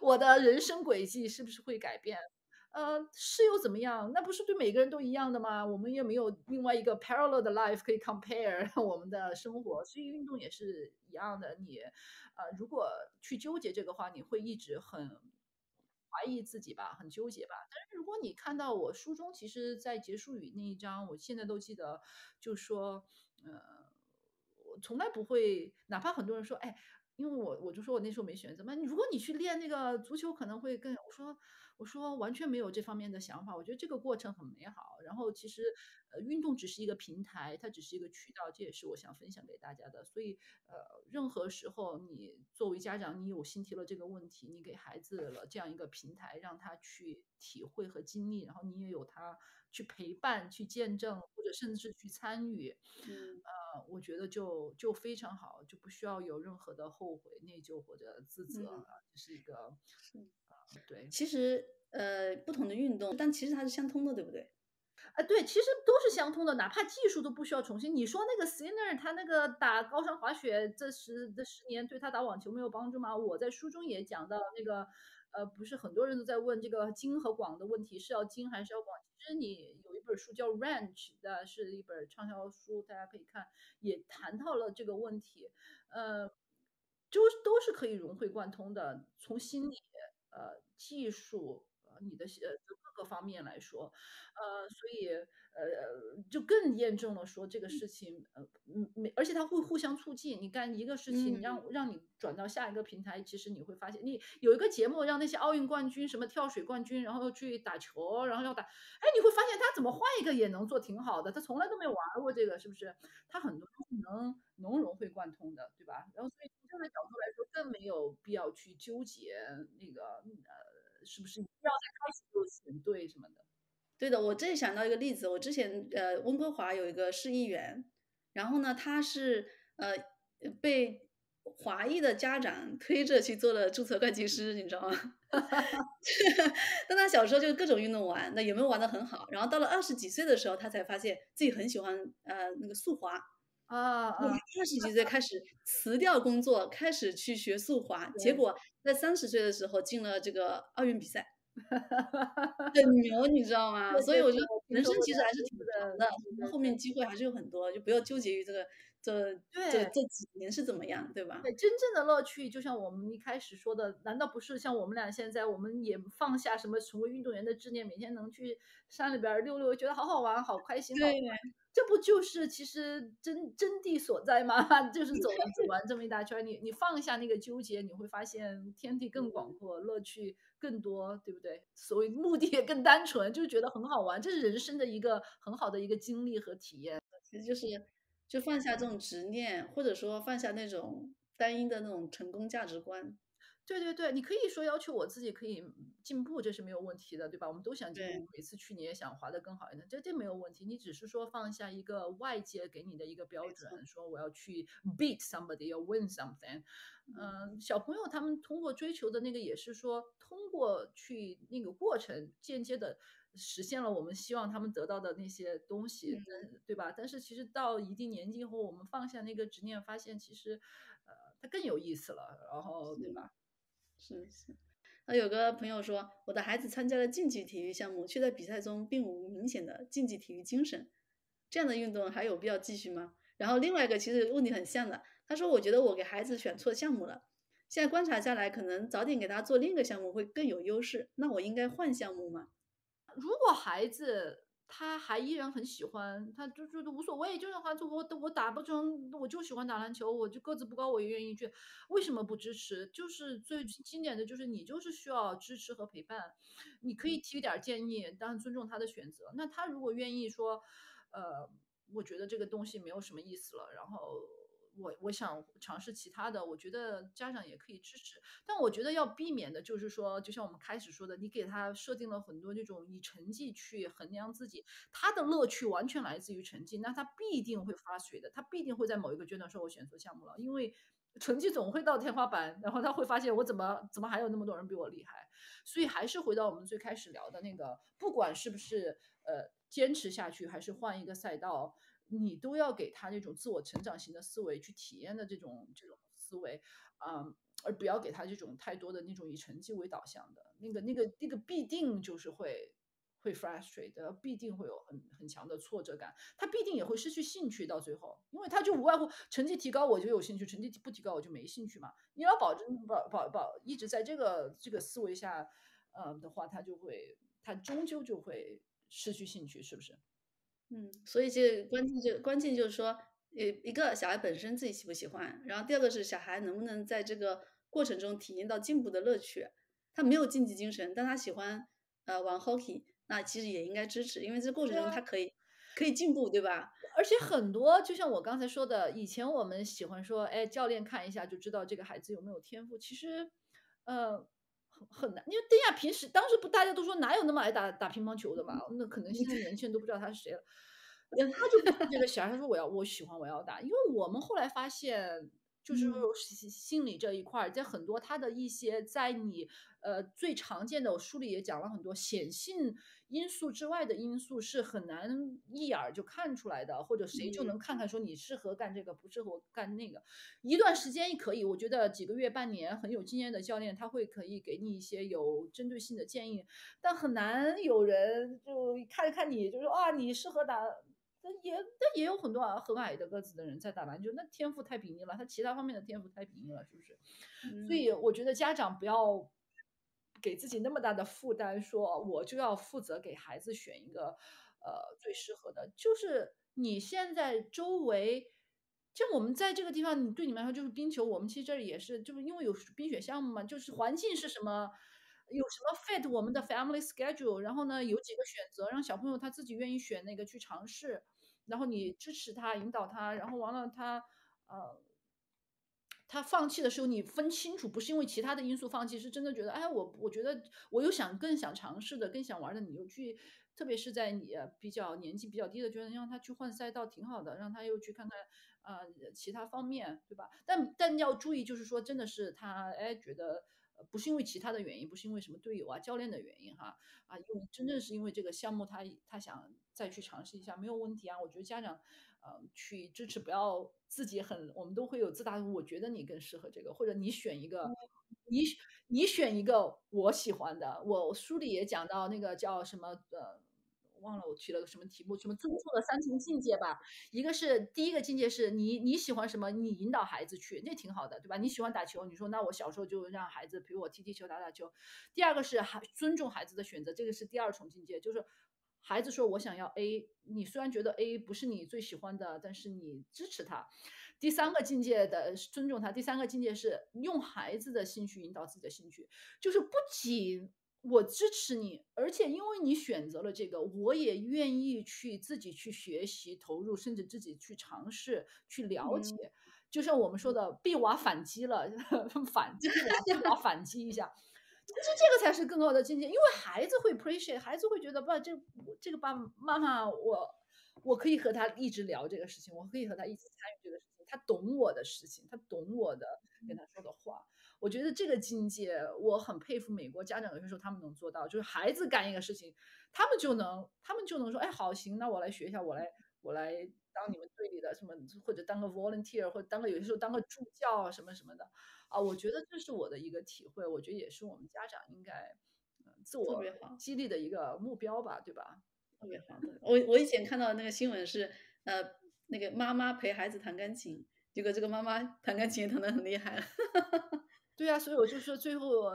我的人生轨迹是不是会改变？是又怎么样？那不是对每个人都一样的吗？我们也没有另外一个 parallel 的 life 可以 compare 我们的生活，所以运动也是一样的。你如果去纠结这个话，你会一直很怀疑自己吧，很纠结吧。但是如果你看到我书中，其实在结束语那一章，我现在都记得，就说我从来不会，哪怕很多人说哎，因为我就说我那时候没选择嘛，如果你去练那个足球可能会更，我说完全没有这方面的想法，我觉得这个过程很美好。然后其实运动只是一个平台，它只是一个渠道，这也是我想分享给大家的。所以任何时候你作为家长，你有心提了这个问题，你给孩子了这样一个平台，让他去体会和经历，然后你也有他去陪伴，去见证，或者甚至去参与，我觉得就非常好，就不需要有任何的后悔、内疚或者自责，就是一个对。其实不同的运动，但其实它是相通的，对不对？对，其实都是相通的，哪怕技术都不需要重新。你说那个 Sinner 他那个打高山滑雪这十年对他打网球没有帮助吗？我在书中也讲到那个不是很多人都在问这个精和广的问题，是要精还是要广？其实你有一本书叫 Ranch 的，是一本畅销书，大家可以看，也谈到了这个问题。都是可以融会贯通的，从心理技术你的各个方面来说，所以就更验证了说这个事情，而且它会互相促进。你干一个事情，让你转到下一个平台，其实你会发现，你有一个节目让那些奥运冠军、什么跳水冠军，然后又去打球，然后要打，哎，你会发现他怎么换一个也能做挺好的，他从来都没有玩过这个，是不是？他很多东西能融融会贯通的，对吧？然后所以从这个角度来说，更没有必要去纠结那个是不是一定要在开始就选对什么的。对的，我这里想到一个例子，我之前温哥华有一个市议员，然后呢，他是被华裔的家长推着去做了注册会计师，你知道吗？但他小时候就各种运动玩，那有没有玩得很好？然后到了20几岁的时候，他才发现自己很喜欢那个速滑啊。20几岁开始辞掉工作，开始去学速滑，结果在30岁的时候进了这个奥运比赛，很牛，你知道吗？所以我觉得人生其实还是挺长的，后面机会还是有很多，就不要纠结于这个。这几年是怎么样，对吧？对，真正的乐趣就像我们一开始说的，难道不是像我们俩现在，我们也放下什么成为运动员的执念，每天能去山里边溜溜，觉得好好玩，好开心，对，这不就是其实真谛所在吗？就是走完这么一大圈，你放下那个纠结，你会发现天地更广阔，乐趣更多，对不对？所谓目的也更单纯，就觉得很好玩，这是人生的一个很好的一个经历和体验。其实就放下这种执念，或者说放下那种单一的那种成功价值观。对对对，你可以说要求我自己可以进步，这是没有问题的，对吧？我们都想进步，每次去你也想滑得更好一点，这没有问题。你只是说放下一个外界给你的一个标准，说我要去 beat somebody， 要 win something。小朋友他们通过追求的那个也是说，通过去那个过程间接的实现了我们希望他们得到的那些东西，对吧？但是其实到一定年纪后，我们放下那个执念，发现其实它更有意思了，然后对吧？是。那有个朋友说，我的孩子参加了竞技体育项目，却在比赛中并无明显的竞技体育精神，这样的运动还有必要继续吗？然后另外一个其实问题很像的，他说我觉得我给孩子选错项目了，现在观察下来，可能早点给他做另一个项目会更有优势，那我应该换项目吗？如果孩子他还依然很喜欢，他就觉得无所谓，就是我打不成，我就喜欢打篮球，我就个子不高，我也愿意去，为什么不支持？就是最经典的就是你就是需要支持和陪伴，你可以提点建议，当然尊重他的选择。那他如果愿意说，我觉得这个东西没有什么意思了，然后我想尝试其他的，我觉得家长也可以支持，但我觉得要避免的就是说，就像我们开始说的，你给他设定了很多这种以成绩去衡量自己，他的乐趣完全来自于成绩，那他必定会发水的，他必定会在某一个阶段说我选错项目了，因为成绩总会到天花板，然后他会发现我怎么还有那么多人比我厉害。所以还是回到我们最开始聊的那个，不管是不是坚持下去还是换一个赛道，你都要给他那种自我成长型的思维去体验的这种思维，而不要给他这种太多的那种以成绩为导向的那个必定就是会 frustrate， 必定会有很强的挫折感，他必定也会失去兴趣到最后，因为他就无外乎成绩提高我就有兴趣，成绩不提高我就没兴趣嘛。你要保证一直在这个思维下，的话，他终究就会失去兴趣，是不是？所以这关键就是说，一个小孩本身自己喜不喜欢，然后第二个是小孩能不能在这个过程中体验到进步的乐趣。他没有竞技精神，但他喜欢玩 hockey， 那其实也应该支持，因为这过程中他可以进步，对吧？而且很多就像我刚才说的，以前我们喜欢说，哎，教练看一下就知道这个孩子有没有天赋，其实很难，因为邓亚平时当时不大家都说哪有那么爱打乒乓球的嘛，那可能现在年轻人都不知道他是谁了。他就这个小孩说我喜欢我要打，因为我们后来发现就是心理这一块，在很多他的一些在你最常见的，我书里也讲了很多显性因素之外的因素是很难一眼就看出来的，或者谁就能看看说你适合干这个不适合干那个。一段时间可以，我觉得几个月半年很有经验的教练他会可以给你一些有针对性的建议，但很难有人就看看你就说啊你适合打，那也有很多很矮的个子的人在打篮球，那天赋太平易了，他其他方面的天赋太平易了，是不是？所以我觉得家长不要给自己那么大的负担，说我就要负责给孩子选一个最适合的。就是你现在周围，像我们在这个地方，你对你们来说就是冰球，我们其实这里也是，就是因为有冰雪项目嘛，就是环境是什么，有什么 fit 我们的 family schedule， 然后呢有几个选择，让小朋友他自己愿意选那个去尝试，然后你支持他引导他，然后完了他放弃的时候你分清楚，不是因为其他的因素放弃，是真的觉得哎，我觉得我又更想尝试的，更想玩的，你就去，特别是在你比较年纪比较低的，觉得让他去换赛道挺好的，让他又去看看其他方面，对吧？但要注意，就是说真的是他哎觉得不是因为其他的原因，不是因为什么队友啊、教练的原因哈因为真正是因为这个项目他想再去尝试一下，没有问题啊。我觉得家长去支持，不要自己我们都会有自大，我觉得你更适合这个，或者你选一个你选一个我喜欢的。我书里也讲到那个叫什么忘了我提了个什么题目，什么最后的3重境界吧。一个是第一个境界是你喜欢什么，你引导孩子去，那挺好的，对吧？你喜欢打球，你说那我小时候就让孩子陪我踢球、打球。第二个是尊重孩子的选择，这个是第2重境界，就是孩子说我想要 A， 你虽然觉得 A 不是你最喜欢的，但是你支持他。第3个境界的尊重他，第3个境界是用孩子的兴趣引导自己的兴趣，就是不仅我支持你，而且因为你选择了这个，我也愿意去自己去学习、投入，甚至自己去尝试、去了解。就像我们说的，碧娃反击了，碧娃反击一下，这个才是更高的境界。因为孩子会 appreciate， 孩子会觉得爸，这个爸妈妈，我可以和他一直聊这个事情，我可以和他一起参与这个事情，他懂我的事情，他懂我的跟他说的话。我觉得这个境界我很佩服美国家长，有些时候他们能做到，就是孩子干一个事情，他们就能说，哎，好，行，那我来学一下，我来当你们队里的什么，或者当个 volunteer， 或者有些时候当个助教什么什么的啊。我觉得这是我的一个体会，我觉得也是我们家长应该自我激励的一个目标吧，对吧？特别好的。我以前看到那个新闻是那个妈妈陪孩子弹钢琴，结果这个妈妈弹钢琴也弹得很厉害。对啊，所以我就说最后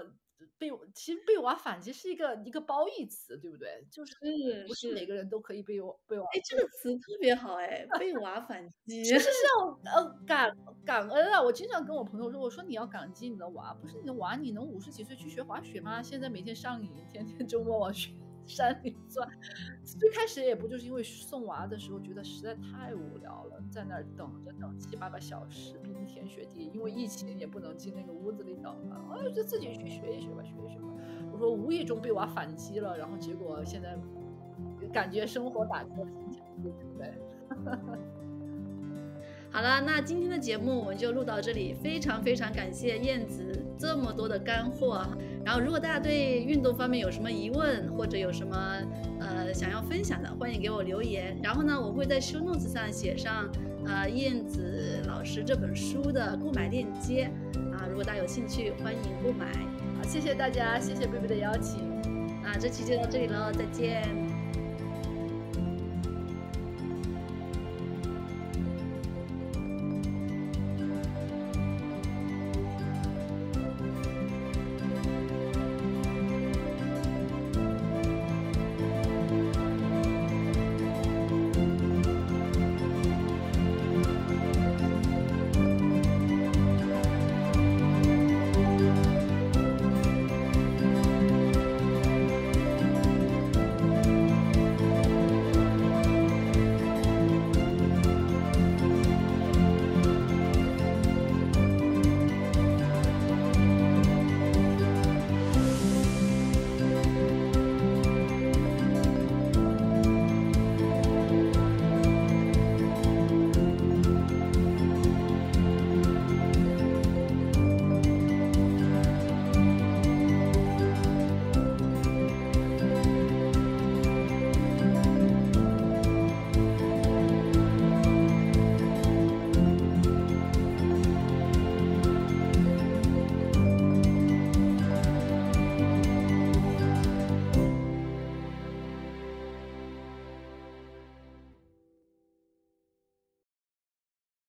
其实被娃反击是一个褒义词，对不对？就是不是每个人都可以被娃。哎，这个词特别好哎，被娃反击。其实是要感恩啊！我经常跟我朋友说，我说你要感激你的娃，不是你的娃，你能50几岁去学滑雪吗？现在每天上瘾，天天周末往雪山里钻。最开始也不就是因为送娃的时候觉得实在太无聊了，在那儿等7-8个小时，冰天雪地，因为疫情也不能进那个屋子里等了，我就自己去学一学吧。我说无意中被娃反击了，然后结果现在感觉生活打开了新角度，对不对？好了，那今天的节目我们就录到这里，非常非常感谢燕子这么多的干货。然后如果大家对运动方面有什么疑问，或者有什么想要分享的，欢迎给我留言。然后呢，我会在 show notes 上写上燕子老师这本书的购买链接啊，如果大家有兴趣欢迎购买。好，谢谢大家，谢谢贝贝的邀请啊，这期就到这里了，再见。